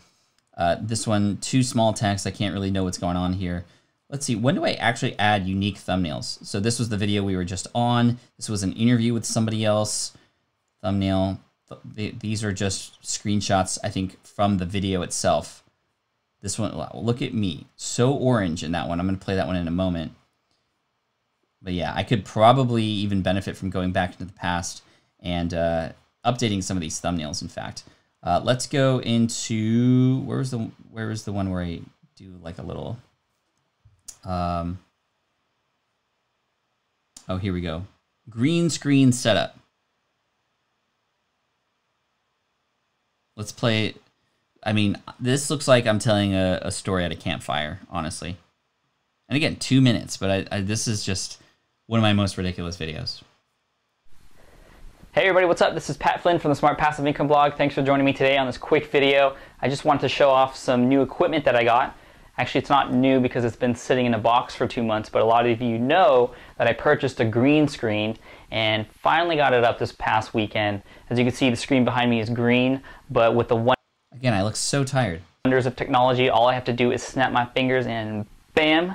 This one, too small text. I can't really know what's going on here. Let's see, when do I actually add unique thumbnails? So this was the video we were just on. This was an interview with somebody else. Thumbnail. These are just screenshots, I think, from the video itself. This one, well, look at me. So orange in that one. I'm going to play that one in a moment. But yeah, I could probably even benefit from going back into the past and updating some of these thumbnails, in fact. Let's go into, where was the one where I do like a little, oh, here we go. Green screen setup. Let's play, I mean, this looks like I'm telling a story at a campfire, honestly. And again, 2 minutes, but this is just one of my most ridiculous videos. Hey everybody, what's up? This is Pat Flynn from the Smart Passive Income blog. Thanks for joining me today on this quick video. I just wanted to show off some new equipment that I got. Actually, it's not new because it's been sitting in a box for 2 months, but a lot of you know that I purchased a green screen and finally got it up this past weekend. As you can see, the screen behind me is green, but with the one... Again, I look so tired. ...wonders of technology, all I have to do is snap my fingers and bam,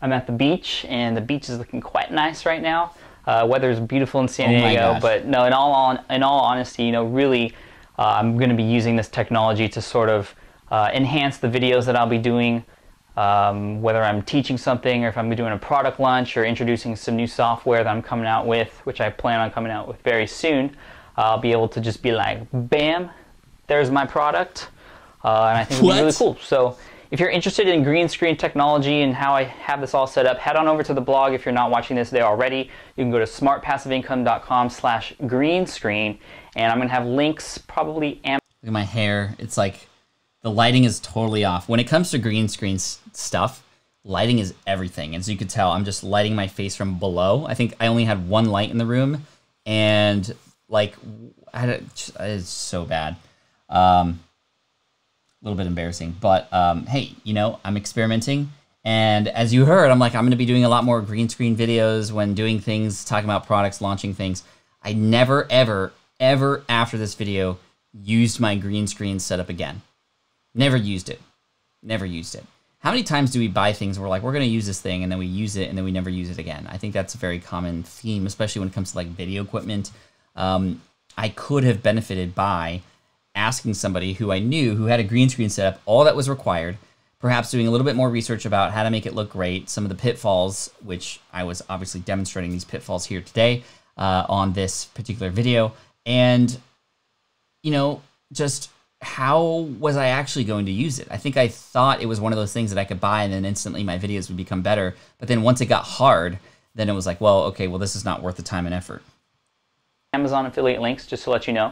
I'm at the beach, and the beach is looking quite nice right now. Weather's beautiful in San Diego, but no, in all honesty, you know, really, I'm gonna be using this technology to sort of enhance the videos that I'll be doing, whether I'm teaching something or if I'm doing a product launch or introducing some new software that I'm coming out with, which I plan on coming out with very soon. I'll be able to just be like, bam, there's my product. And I think it'll be really cool. So if you're interested in green screen technology and how I have this all set up, head on over to the blog. If you're not watching this there already, you can go to smartpassiveincome.com/greenscreen, and I'm gonna have links probably. Look at my hair, it's like, the lighting is totally off. When it comes to green screen stuff, lighting is everything. And so you could tell I'm just lighting my face from below. I think I only had one light in the room, and like, it's so bad. A little bit embarrassing, but hey, you know, I'm experimenting. And as you heard, I'm like, I'm gonna be doing a lot more green screen videos when doing things, talking about products, launching things. I never, ever, ever after this video used my green screen setup again. Never used it, never used it. How many times do we buy things and we're like, we're gonna use this thing, and then we use it, and then we never use it again? I think that's a very common theme, especially when it comes to like video equipment. I could have benefited by asking somebody who I knew who had a green screen setup, all that was required, perhaps doing a little bit more research about how to make it look great, some of the pitfalls, which I was obviously demonstrating these pitfalls here today on this particular video. And, you know, just, how was I actually going to use it? I think I thought it was one of those things that I could buy and then instantly my videos would become better. But then once it got hard, then it was like, well, okay, well, this is not worth the time and effort. Amazon affiliate links, just to let you know,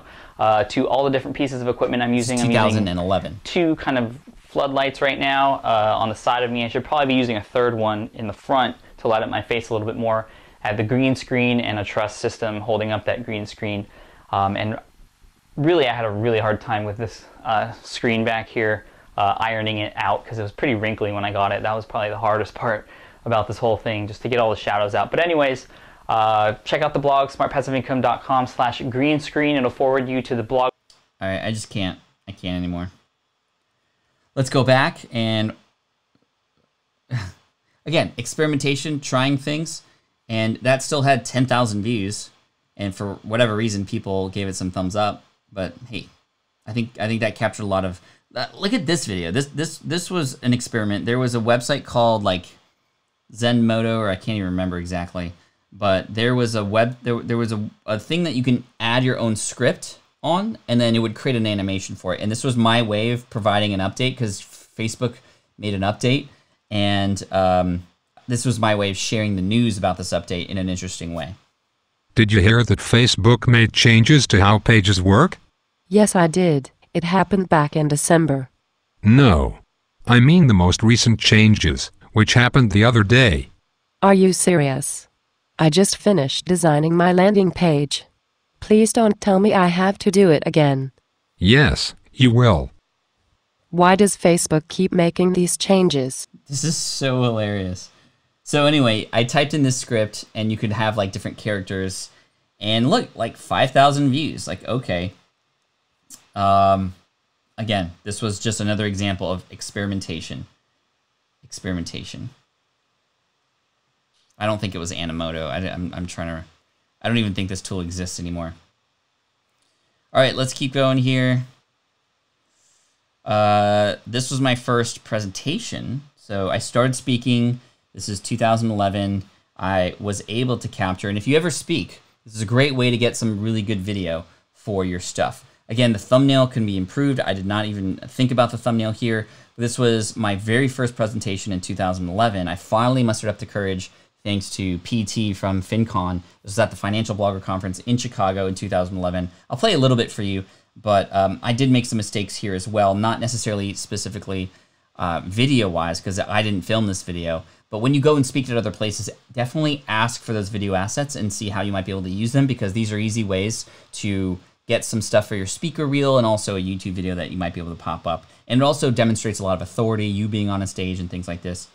to all the different pieces of equipment I'm using. 2011. I'm using two kind of floodlights right now on the side of me. I should probably be using a third one in the front to light up my face a little bit more. I have the green screen and a truss system holding up that green screen. And really, I had a really hard time with this screen back here, ironing it out because it was pretty wrinkly when I got it. That was probably the hardest part about this whole thing, just to get all the shadows out. But anyways, check out the blog, smartpassiveincome.com/greenscreen. It'll forward you to the blog. All right, I just can't. I can't anymore. Let's go back and, again, experimentation, trying things, and that still had 10,000 views. And for whatever reason, people gave it some thumbs up. But hey, I think that captured a lot of. Look at this video. This was an experiment. There was a website called like Zenmodo, or I can't even remember exactly. But there was a there was a thing that you can add your own script on, and then it would create an animation for it. And this was my way of providing an update because Facebook made an update, and this was my way of sharing the news about this update in an interesting way. Did you hear that Facebook made changes to how pages work? Yes, I did. It happened back in December. No. I mean the most recent changes, which happened the other day. Are you serious? I just finished designing my landing page. Please don't tell me I have to do it again. Yes, you will. Why does Facebook keep making these changes? This is so hilarious. So anyway, I typed in this script and you could have like different characters and look, like 5,000 views, like, okay. Again, this was just another example of experimentation. I don't think it was Animoto. I'm trying to, I don't even think this tool exists anymore. All right, let's keep going here. This was my first presentation. So I started speaking. This is 2011. I was able to capture, and if you ever speak, This is a great way to get some really good video for your stuff. Again, the thumbnail can be improved. I did not even think about the thumbnail here. This was my very first presentation in 2011. I finally mustered up the courage, thanks to PT from FinCon. This was at the Financial Blogger Conference in Chicago in 2011. I'll play a little bit for you, but I did make some mistakes here as well, not necessarily specifically video-wise, because I didn't film this video. But when you go and speak at other places, definitely ask for those video assets and see how you might be able to use them, because these are easy ways to get some stuff for your speaker reel and also a YouTube video that you might be able to pop up. And it also demonstrates a lot of authority, you being on a stage and things like this.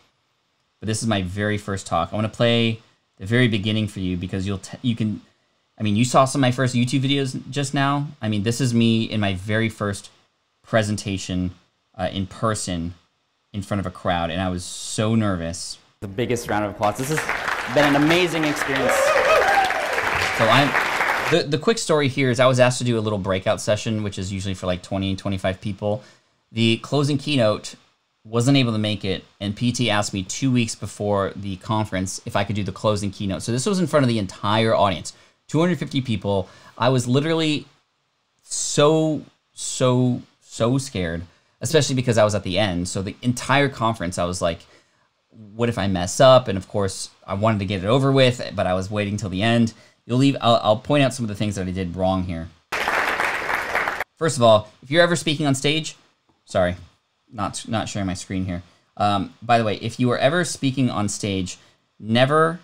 But this is my very first talk. I want to play the very beginning for you because you can, I mean, you saw some of my first YouTube videos just now. I mean, this is me in my very first presentation in person in front of a crowd, and I was so nervous. The biggest round of applause. This has been an amazing experience. So The quick story here is I was asked to do a little breakout session, which is usually for like 20, 25 people. The closing keynote, wasn't able to make it, and PT asked me 2 weeks before the conference if I could do the closing keynote. So this was in front of the entire audience, 250 people. I was literally so scared, especially because I was at the end. So the entire conference, I was like, what if I mess up? And of course, I wanted to get it over with, but I was waiting till the end. I'll point out some of the things that I did wrong here. First of all, if you're ever speaking on stage, sorry, not sharing my screen here. By the way, if you are ever speaking on stage, never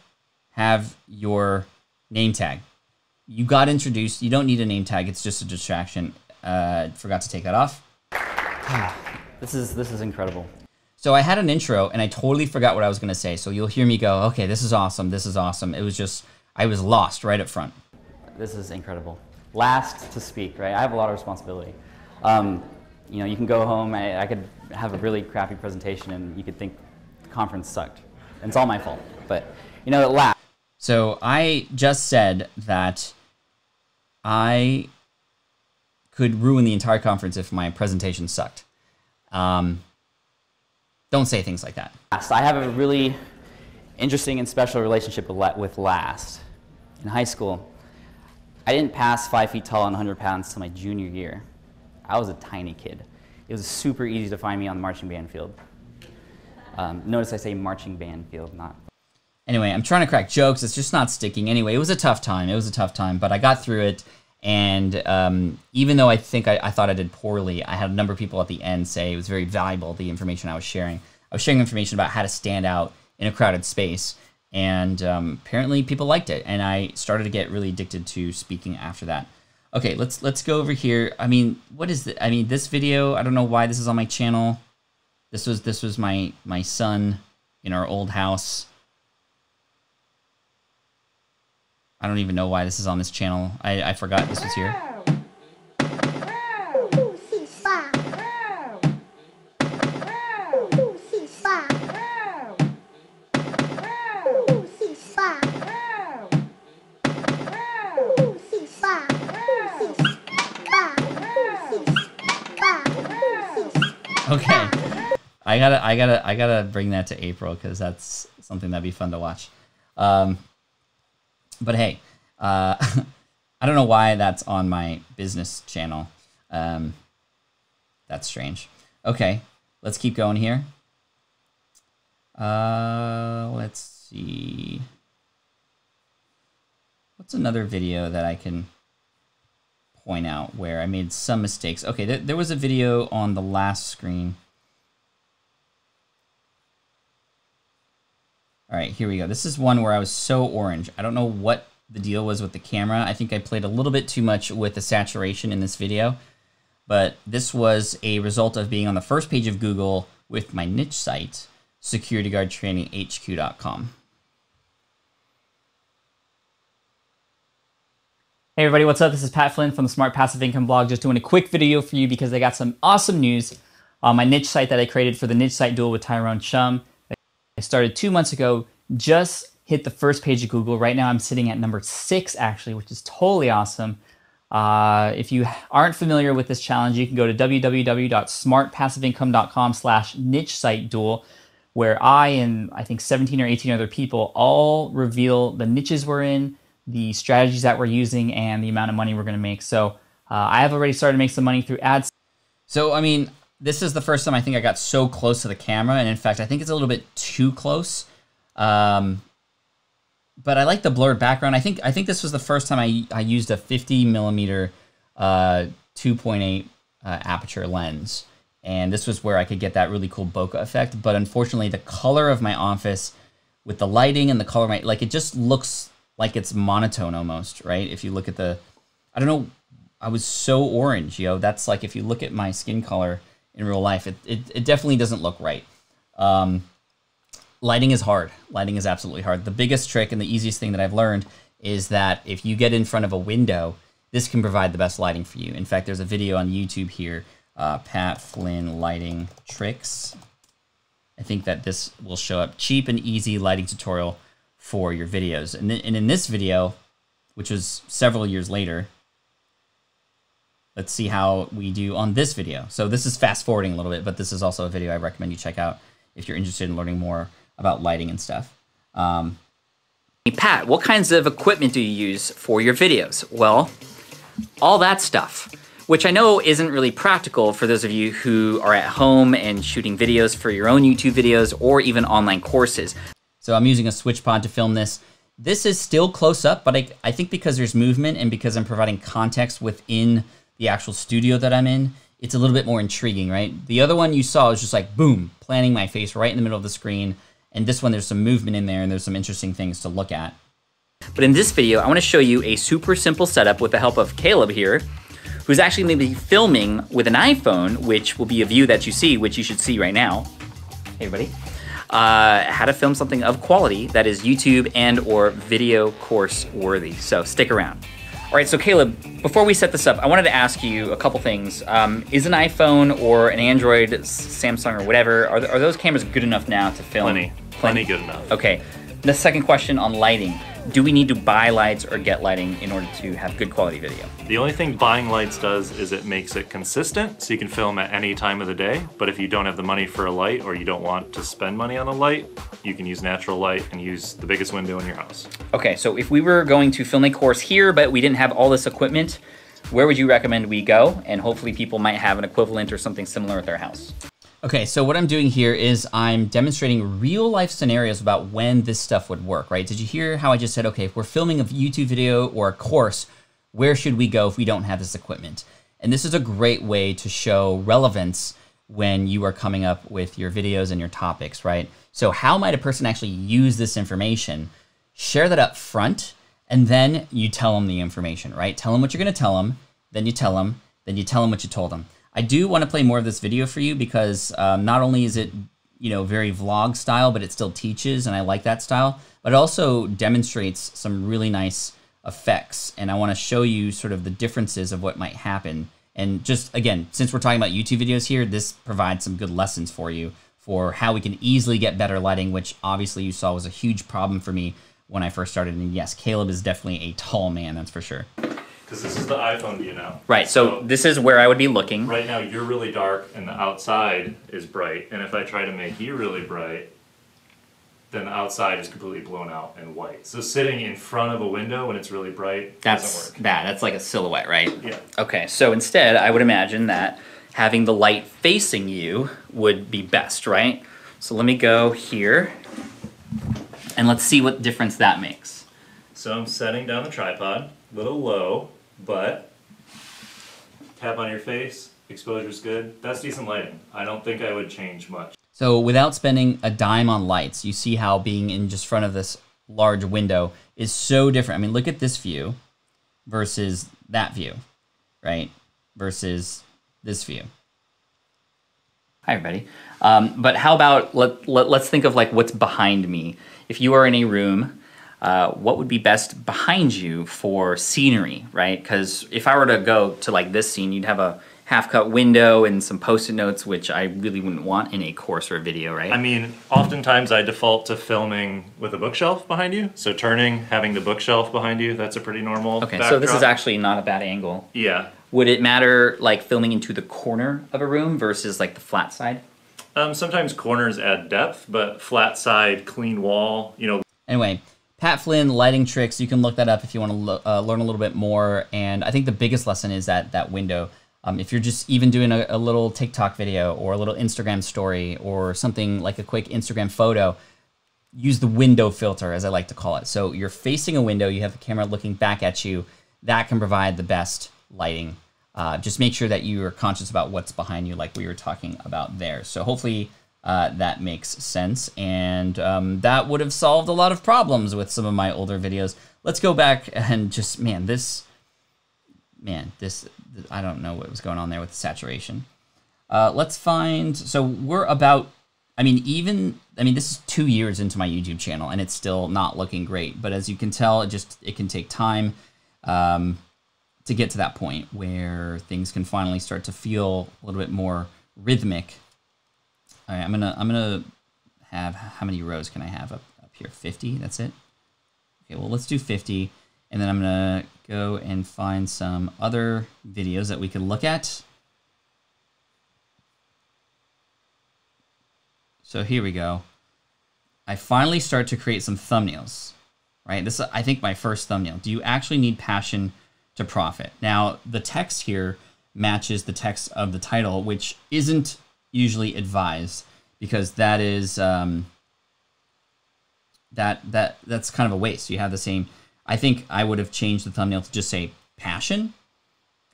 have your name tag. You got introduced, you don't need a name tag, it's just a distraction. Forgot to take that off. This is incredible. So I had an intro and I totally forgot what I was gonna say. So you'll hear me go, okay, this is awesome, this is awesome. It was just, I was lost right up front. This is incredible. Last to speak, right? I have a lot of responsibility. You know, you can go home, I could have a really crappy presentation and you could think the conference sucked. And it's all my fault, but you know, it lasts. So I just said that I could ruin the entire conference if my presentation sucked. Don't say things like that. I have a really interesting and special relationship with last. In high school, I didn't pass 5 feet tall and 100 pounds till my junior year. I was a tiny kid. It was super easy to find me on the marching band field. Notice I say marching band field, not. Anyway, I'm trying to crack jokes. It's just not sticking. Anyway, it was a tough time. It was a tough time, but I got through it. And even though I think I thought I did poorly, I had a number of people at the end say it was very valuable, the information I was sharing. I was sharing information about how to stand out in a crowded space. And apparently people liked it. And I started to get really addicted to speaking after that. Okay, let's go over here. I mean, what is the, I mean, this video, I don't know why this is on my channel. This was my son in our old house. I don't even know why this is on this channel. I forgot this was here. Okay, I gotta bring that to April because that's something that'd be fun to watch. But hey, I don't know why that's on my business channel. That's strange. Okay, let's keep going here. Let's see. What's another video that I can point out where I made some mistakes? Okay, there was a video on the last screen. All right, here we go. This is one where I was so orange. I don't know what the deal was with the camera. I think I played a little bit too much with the saturation in this video, but this was a result of being on the first page of Google with my niche site, securityguardtraininghq.com. Hey everybody, what's up? This is Pat Flynn from the Smart Passive Income blog, just doing a quick video for you because I got some awesome news on my niche site that I created for the niche site duel with Tyrone Shum. I started 2 months ago, just hit the first page of Google. Right now I'm sitting at number 6 actually, which is totally awesome. If you aren't familiar with this challenge, you can go to www.smartpassiveincome.com/niche site duel, where I and I think 17 or 18 other people all reveal the niches we're in, the strategies that we're using and the amount of money we're going to make. So I have already started to make some money through ads. So, I mean, this is the first time I think I got so close to the camera. And in fact, I think it's a little bit too close. But I like the blurred background. I think this was the first time I used a 50 millimeter 2.8 aperture lens. And this was where I could get that really cool bokeh effect. But unfortunately, the color of my office with the lighting and the color, like it just looks like it's monotone almost, right? If you look at the, I don't know, I was so orange, yo. That's like, if you look at my skin color in real life, it definitely doesn't look right. Lighting is hard. Lighting is absolutely hard. The biggest trick and the easiest thing that I've learned is that if you get in front of a window, this can provide the best lighting for you. In fact, there's a video on YouTube here, Pat Flynn lighting tricks. I think that this will show up, cheap and easy lighting tutorial for your videos. And in this video, which was several years later, let's see how we do on this video. So this is fast forwarding a little bit, but this is also a video I recommend you check out if you're interested in learning more about lighting and stuff. Hey, Pat, what kinds of equipment do you use for your videos? Well, all that stuff, which I know isn't really practical for those of you who are at home and shooting videos for your own YouTube videos or even online courses. So I'm using a SwitchPod to film this. This is still close up, but I think because there's movement and because I'm providing context within the actual studio that I'm in, it's a little bit more intriguing, right? The other one you saw was just like, boom, planting my face right in the middle of the screen. And this one, there's some movement in there and there's some interesting things to look at. But in this video, I wanna show you a super simple setup with the help of Caleb here, who's actually gonna be filming with an iPhone, which will be a view that you see, which you should see right now. Hey, everybody. How to film something of quality that is YouTube and or video course worthy. So stick around. All right, so Caleb, before we set this up, I wanted to ask you a couple things. Is an iPhone or an Android, Samsung or whatever, are those cameras good enough now to film? Plenty good enough. Okay, the second question on lighting. Do we need to buy lights or get lighting in order to have good quality video? The only thing buying lights does is it makes it consistent, so you can film at any time of the day. But if you don't have the money for a light or you don't want to spend money on a light, you can use natural light and use the biggest window in your house. Okay, so if we were going to film a course here, but we didn't have all this equipment, where would you recommend we go? And hopefully people might have an equivalent or something similar at their house. Okay, so what I'm doing here is I'm demonstrating real life scenarios about when this stuff would work, right? Did you hear how I just said, okay, if we're filming a YouTube video or a course, where should we go if we don't have this equipment? And this is a great way to show relevance when you are coming up with your videos and your topics, right? So how might a person actually use this information? Share that up front, and then you tell them the information, right? Tell them what you're gonna tell them, then you tell them, what you told them. I do want to play more of this video for you because not only is it, you know, very vlog style, but it still teaches and I like that style, but it also demonstrates some really nice effects. And I want to show you sort of the differences of what might happen. And just again, since we're talking about YouTube videos here, this provides some good lessons for you for how we can easily get better lighting, which obviously you saw was a huge problem for me when I first started. And yes, Caleb is definitely a tall man, that's for sure. Because this is the iPhone view now. Right, so this is where I would be looking. Right now, you're really dark and the outside is bright. And if I try to make you really bright, then the outside is completely blown out and white. So sitting in front of a window when it's really bright doesn't work. That's like a silhouette, right? Yeah. Okay, so instead, I would imagine that having the light facing you would be best, right? So let me go here and let's see what difference that makes. So I'm setting down the tripod, a little low. But tap on your face, exposure's good. That's decent lighting. I don't think I would change much. So without spending a dime on lights, you see how being in just front of this large window is so different. I mean, look at this view versus that view, right? Versus this view. Hi, everybody. But how about, let's think of like what's behind me. If you are in a room, what would be best behind you for scenery, right? Because if I were to go to like this scene, you'd have a half-cut window and some post-it notes, which I really wouldn't want in a course or a video, right? I mean, oftentimes I default to filming with a bookshelf behind you. So turning, having the bookshelf behind you, that's a pretty normal backdrop. So this is actually not a bad angle. Yeah. Would it matter like filming into the corner of a room versus like the flat side? Sometimes corners add depth, but flat side, clean wall, you know. Anyway. Pat Flynn, lighting tricks. You can look that up if you want to learn a little bit more. And I think the biggest lesson is that window. If you're just even doing a little TikTok video or a little Instagram story or something like a quick Instagram photo, use the window filter, as I like to call it. So you're facing a window, you have the camera looking back at you. That can provide the best lighting. Just make sure that you are conscious about what's behind you, like we were talking about there. So hopefully that makes sense. And that would have solved a lot of problems with some of my older videos. Let's go back and just, man, this, I don't know what was going on there with the saturation. Let's find, so we're about, this is 2 years into my YouTube channel and it's still not looking great. But as you can tell, it can take time to get to that point where things can finally start to feel a little bit more rhythmic. All right, I'm gonna have, how many rows can I have up here? 50, that's it? Okay, well, let's do 50. And then I'm gonna go and find some other videos that we can look at. So here we go. I finally start to create some thumbnails, right? This is, I think, my first thumbnail. Do you actually need passion to profit? Now, the text here matches the text of the title, which isn't usually advised because that is, that's kind of a waste. You have the same, I think I would have changed the thumbnail to just say passion,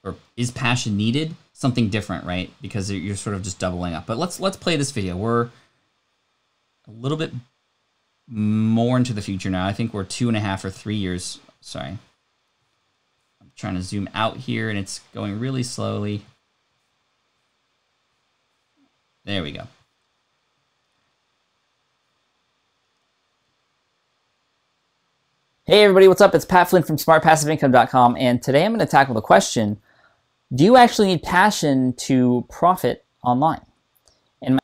or is passion needed? Something different, right? Because you're sort of just doubling up. But let's play this video. We're a little bit more into the future now. I think we're 2.5 or 3 years. Sorry. I'm trying to zoom out here and it's going really slowly. There we go. Hey everybody, what's up? It's Pat Flynn from smartpassiveincome.com, and today I'm going to tackle the question, do you actually need passion to profit online? And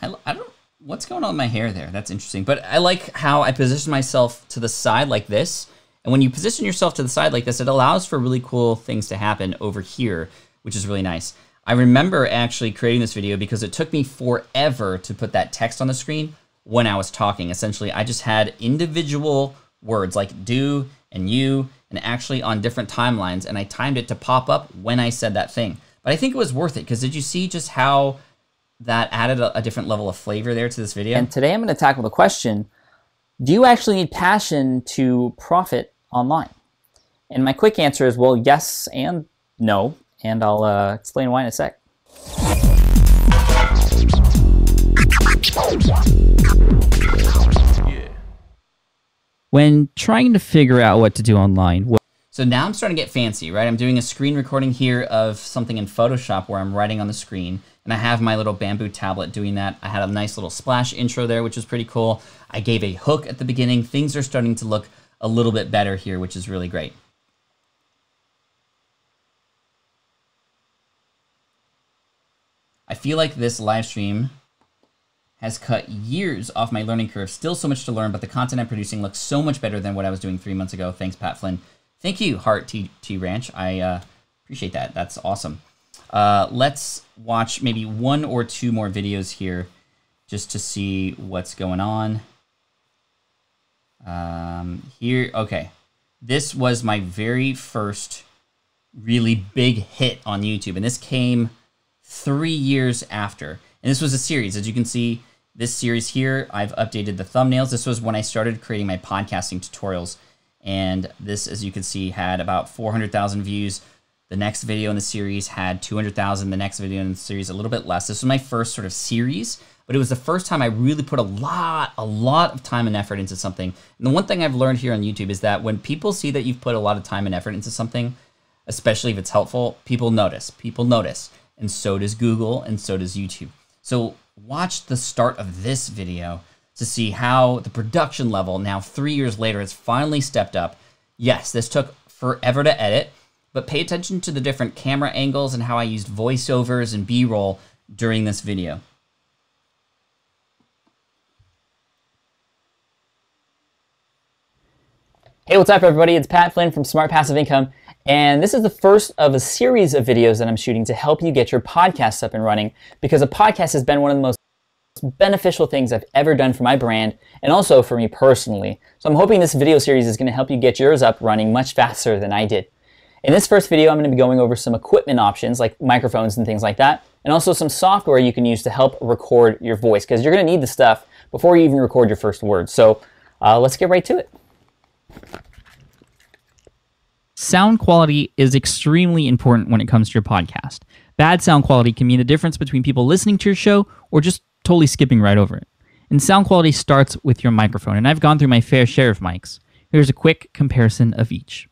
I don't, what's going on with my hair there? That's interesting. But I like how I position myself to the side like this. And when you position yourself to the side like this, it allows for really cool things to happen over here, which is really nice. I remember actually creating this video because it took me forever to put that text on the screen. When I was talking, essentially, I just had individual words like do and you and actually on different timelines, and I timed it to pop up when I said that thing. But I think it was worth it, because did you see just how that added a different level of flavor there to this video? And today I'm going to tackle the question, do you actually need passion to profit online? And my quick answer is, well, yes and no, and I'll explain why in a sec. When trying to figure out what to do online. So now I'm starting to get fancy, right? I'm doing a screen recording here of something in Photoshop where I'm writing on the screen, and I have my little bamboo tablet doing that. I had a nice little splash intro there, which was pretty cool. I gave a hook at the beginning. Things are starting to look a little bit better here, which is really great. I feel like this live stream has cut years off my learning curve. Still so much to learn, but the content I'm producing looks so much better than what I was doing 3 months ago. Thanks, Pat Flynn. Thank you, Heart T Ranch. I appreciate that. That's awesome. Let's watch maybe 1 or 2 more videos here just to see what's going on. Here, okay. This was my very first really big hit on YouTube, and this came 3 years after. And this was a series. As you can see, this series here, I've updated the thumbnails. This was when I started creating my podcasting tutorials. And this, as you can see, had about 400,000 views. The next video in the series had 200,000. The next video in the series, a little bit less. This was my first sort of series, but it was the first time I really put a lot of time and effort into something. And the one thing I've learned here on YouTube is that when people see that you've put a lot of time and effort into something, especially if it's helpful, people notice. People notice. And so does Google, and so does YouTube. So watch the start of this video to see how the production level now 3 years later has finally stepped up. Yes, this took forever to edit, but pay attention to the different camera angles and how I used voiceovers and B-roll during this video. Hey, what's up everybody? It's Pat Flynn from Smart Passive Income. And this is the first of a series of videos that I'm shooting to help you get your podcast up and running, because a podcast has been one of the most beneficial things I've ever done for my brand and also for me personally. So I'm hoping this video series is going to help you get yours up running much faster than I did. In this first video, I'm going to be going over some equipment options like microphones and things like that, and also some software you can use to help record your voice, because you're going to need this stuff before you even record your first word. So let's get right to it. Sound quality is extremely important when it comes to your podcast. Bad sound quality can mean the difference between people listening to your show or just totally skipping right over it. And sound quality starts with your microphone, and I've gone through my fair share of mics. Here's a quick comparison of each.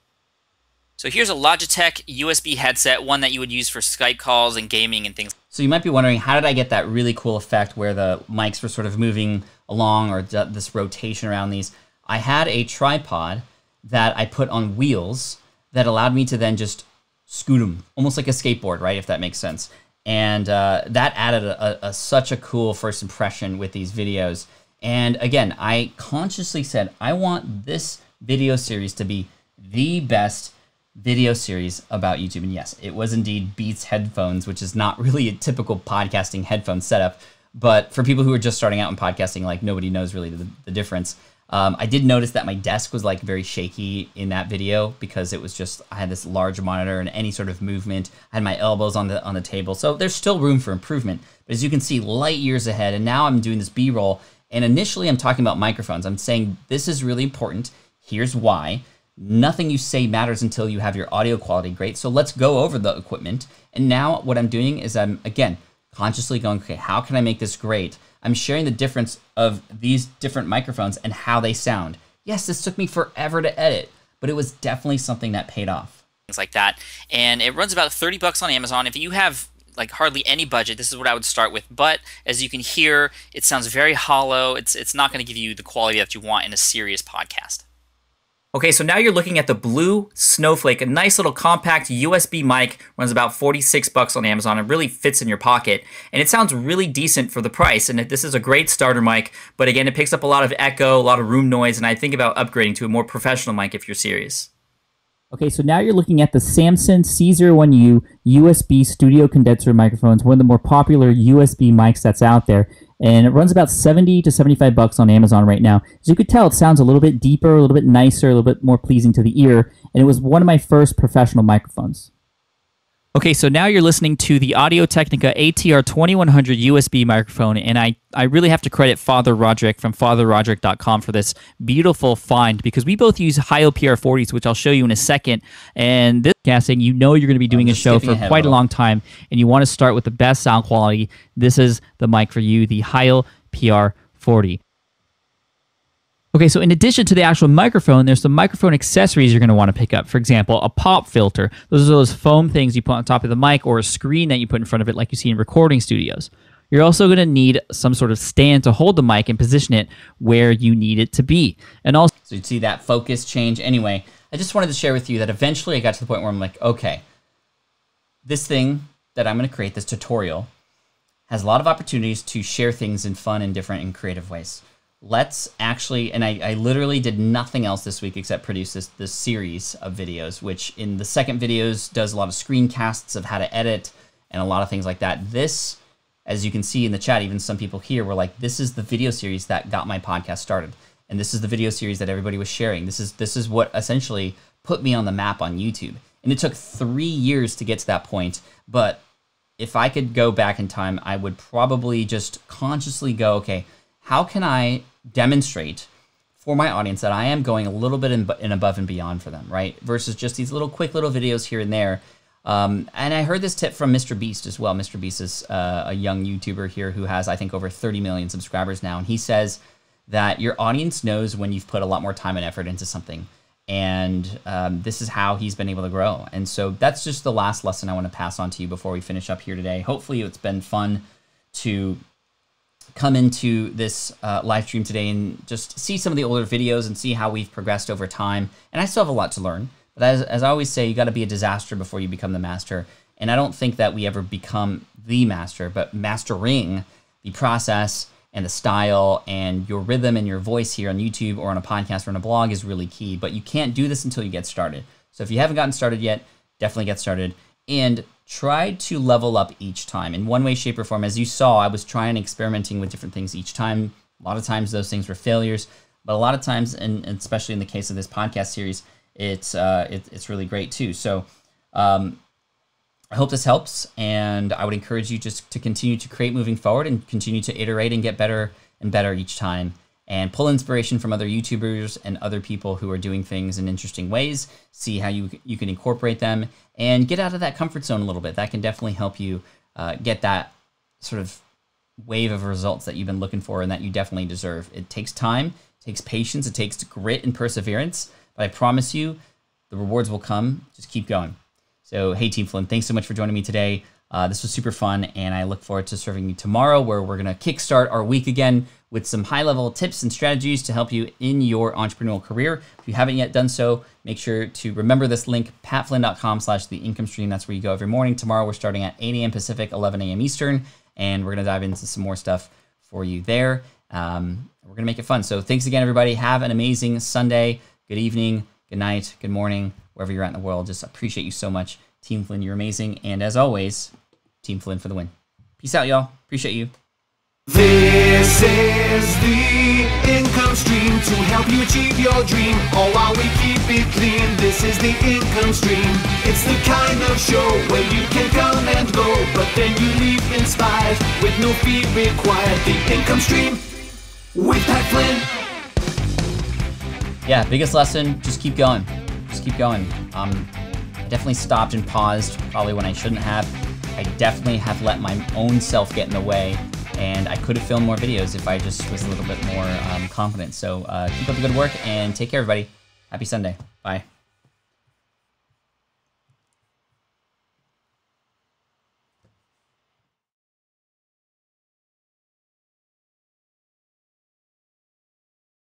So here's a Logitech USB headset, one that you would use for Skype calls and gaming and things. So you might be wondering, how did I get that really cool effect where the mics were sort of moving along, or this rotation around these? I had a tripod that I put on wheels that allowed me to then just scoot them, almost like a skateboard, right, if that makes sense. And that added such a cool first impression with these videos. And again, I consciously said, I want this video series to be the best video series about YouTube. And yes, it was indeed Beats headphones, which is not really a typical podcasting headphone setup, but for people who are just starting out in podcasting, like nobody knows really the difference. I did notice that my desk was like very shaky in that video because it was just, I had this large monitor and any sort of movement, I had my elbows on the table. So there's still room for improvement, but as you can see, light years ahead. And now I'm doing this B-roll, and initially I'm talking about microphones. I'm saying this is really important. Here's why. Nothing you say matters until you have your audio quality great. So let's go over the equipment. And now what I'm doing is I'm, again, consciously going, okay, how can I make this great? I'm sharing the difference of these different microphones and how they sound. Yes, this took me forever to edit, but it was definitely something that paid off. Things like that. And it runs about $30 on Amazon. If you have like hardly any budget, this is what I would start with. But as you can hear, it sounds very hollow. It's not going to give you the quality that you want in a serious podcast. Okay, so now you're looking at the Blue Snowflake, a nice little compact USB mic, runs about $46 on Amazon. It really fits in your pocket, and it sounds really decent for the price, and this is a great starter mic, but again, it picks up a lot of echo, a lot of room noise, and I think about upgrading to a more professional mic if you're serious. Okay, so now you're looking at the Samson C01U USB studio condenser microphones, one of the more popular USB mics that's out there. And it runs about $70 to $75 on Amazon right now. As you could tell, it sounds a little bit deeper, a little bit nicer, a little bit more pleasing to the ear. And it was one of my first professional microphones. Okay, so now you're listening to the Audio-Technica ATR2100 USB microphone, and I really have to credit Father Roderick from fatherroderick.com for this beautiful find, because we both use Heil PR-40s, which I'll show you in a second, and this casting, you know you're going to be doing a show for quite a long time, and you want to start with the best sound quality. This is the mic for you, the Heil PR-40. Okay, so in addition to the actual microphone, there's some microphone accessories you're going to want to pick up. For example, a pop filter. Those are those foam things you put on top of the mic, or a screen that you put in front of it like you see in recording studios. You're also going to need some sort of stand to hold the mic and position it where you need it to be. And also, so you'd see that focus change. Anyway, I just wanted to share with you that eventually I got to the point where I'm like, okay, this thing that I'm going to create, this tutorial, has a lot of opportunities to share things in fun and different and creative ways. Let's actually, and I literally did nothing else this week except produce this series of videos, which in the second videos does a lot of screencasts of how to edit and a lot of things like that. This, as you can see in the chat, even some people here were like, this is the video series that got my podcast started. And this is the video series that everybody was sharing. This is what essentially put me on the map on YouTube. And it took 3 years to get to that point, but if I could go back in time, I would probably just consciously go, okay, how can I demonstrate for my audience that I am going a little bit in above and beyond for them, right? Versus just these little quick little videos here and there. And I heard this tip from MrBeast as well. MrBeast is a young YouTuber here who has, I think, over 30 million subscribers now. And he says that your audience knows when you've put a lot more time and effort into something. And this is how he's been able to grow. And so that's just the last lesson I want to pass on to you before we finish up here today. Hopefully it's been fun to come into this live stream today and just see some of the older videos and see how we've progressed over time. And I still have a lot to learn, but as I always say, you got to be a disaster before you become the master. And I don't think that we ever become the master, but mastering the process and the style and your rhythm and your voice here on YouTube or on a podcast or on a blog is really key. But you can't do this until you get started. So if you haven't gotten started yet, definitely get started. And try to level up each time in one way, shape, or form. As you saw, I was trying, experimenting with different things each time. A lot of times those things were failures, but a lot of times, and especially in the case of this podcast series, it's really great too. So I hope this helps, and I would encourage you just to continue to create moving forward and continue to iterate and get better and better each time, and pull inspiration from other YouTubers and other people who are doing things in interesting ways. See how you can incorporate them and get out of that comfort zone a little bit. That can definitely help you get that sort of wave of results that you've been looking for and that you definitely deserve. It takes time, it takes patience, it takes grit and perseverance, but I promise you the rewards will come. Just keep going. So, hey, Team Flynn, thanks so much for joining me today. This was super fun, and I look forward to serving you tomorrow, where we're going to kickstart our week again with some high-level tips and strategies to help you in your entrepreneurial career. If you haven't yet done so, make sure to remember this link, patflynn.com/theincomestream. That's where you go every morning. Tomorrow we're starting at 8 a.m. Pacific, 11 a.m. Eastern, and we're going to dive into some more stuff for you there. We're going to make it fun. So thanks again, everybody. Have an amazing Sunday. Good evening, good night, good morning, wherever you're at in the world. Just appreciate you so much. Team Flynn, you're amazing. And as always, Team Flynn for the win. Peace out, y'all. Appreciate you. This is the Income Stream to help you achieve your dream. Oh, while we keep it clean, this is the Income Stream. It's the kind of show where you can come and go, but then you leave inspired with no fee required. The Income Stream with Pat Flynn. Yeah, biggest lesson, just keep going. Just keep going. I definitely stopped and paused probably when I shouldn't have. I definitely have let my own self get in the way, and I could have filmed more videos if I just was a little bit more confident. So keep up the good work and take care, everybody. Happy Sunday. Bye.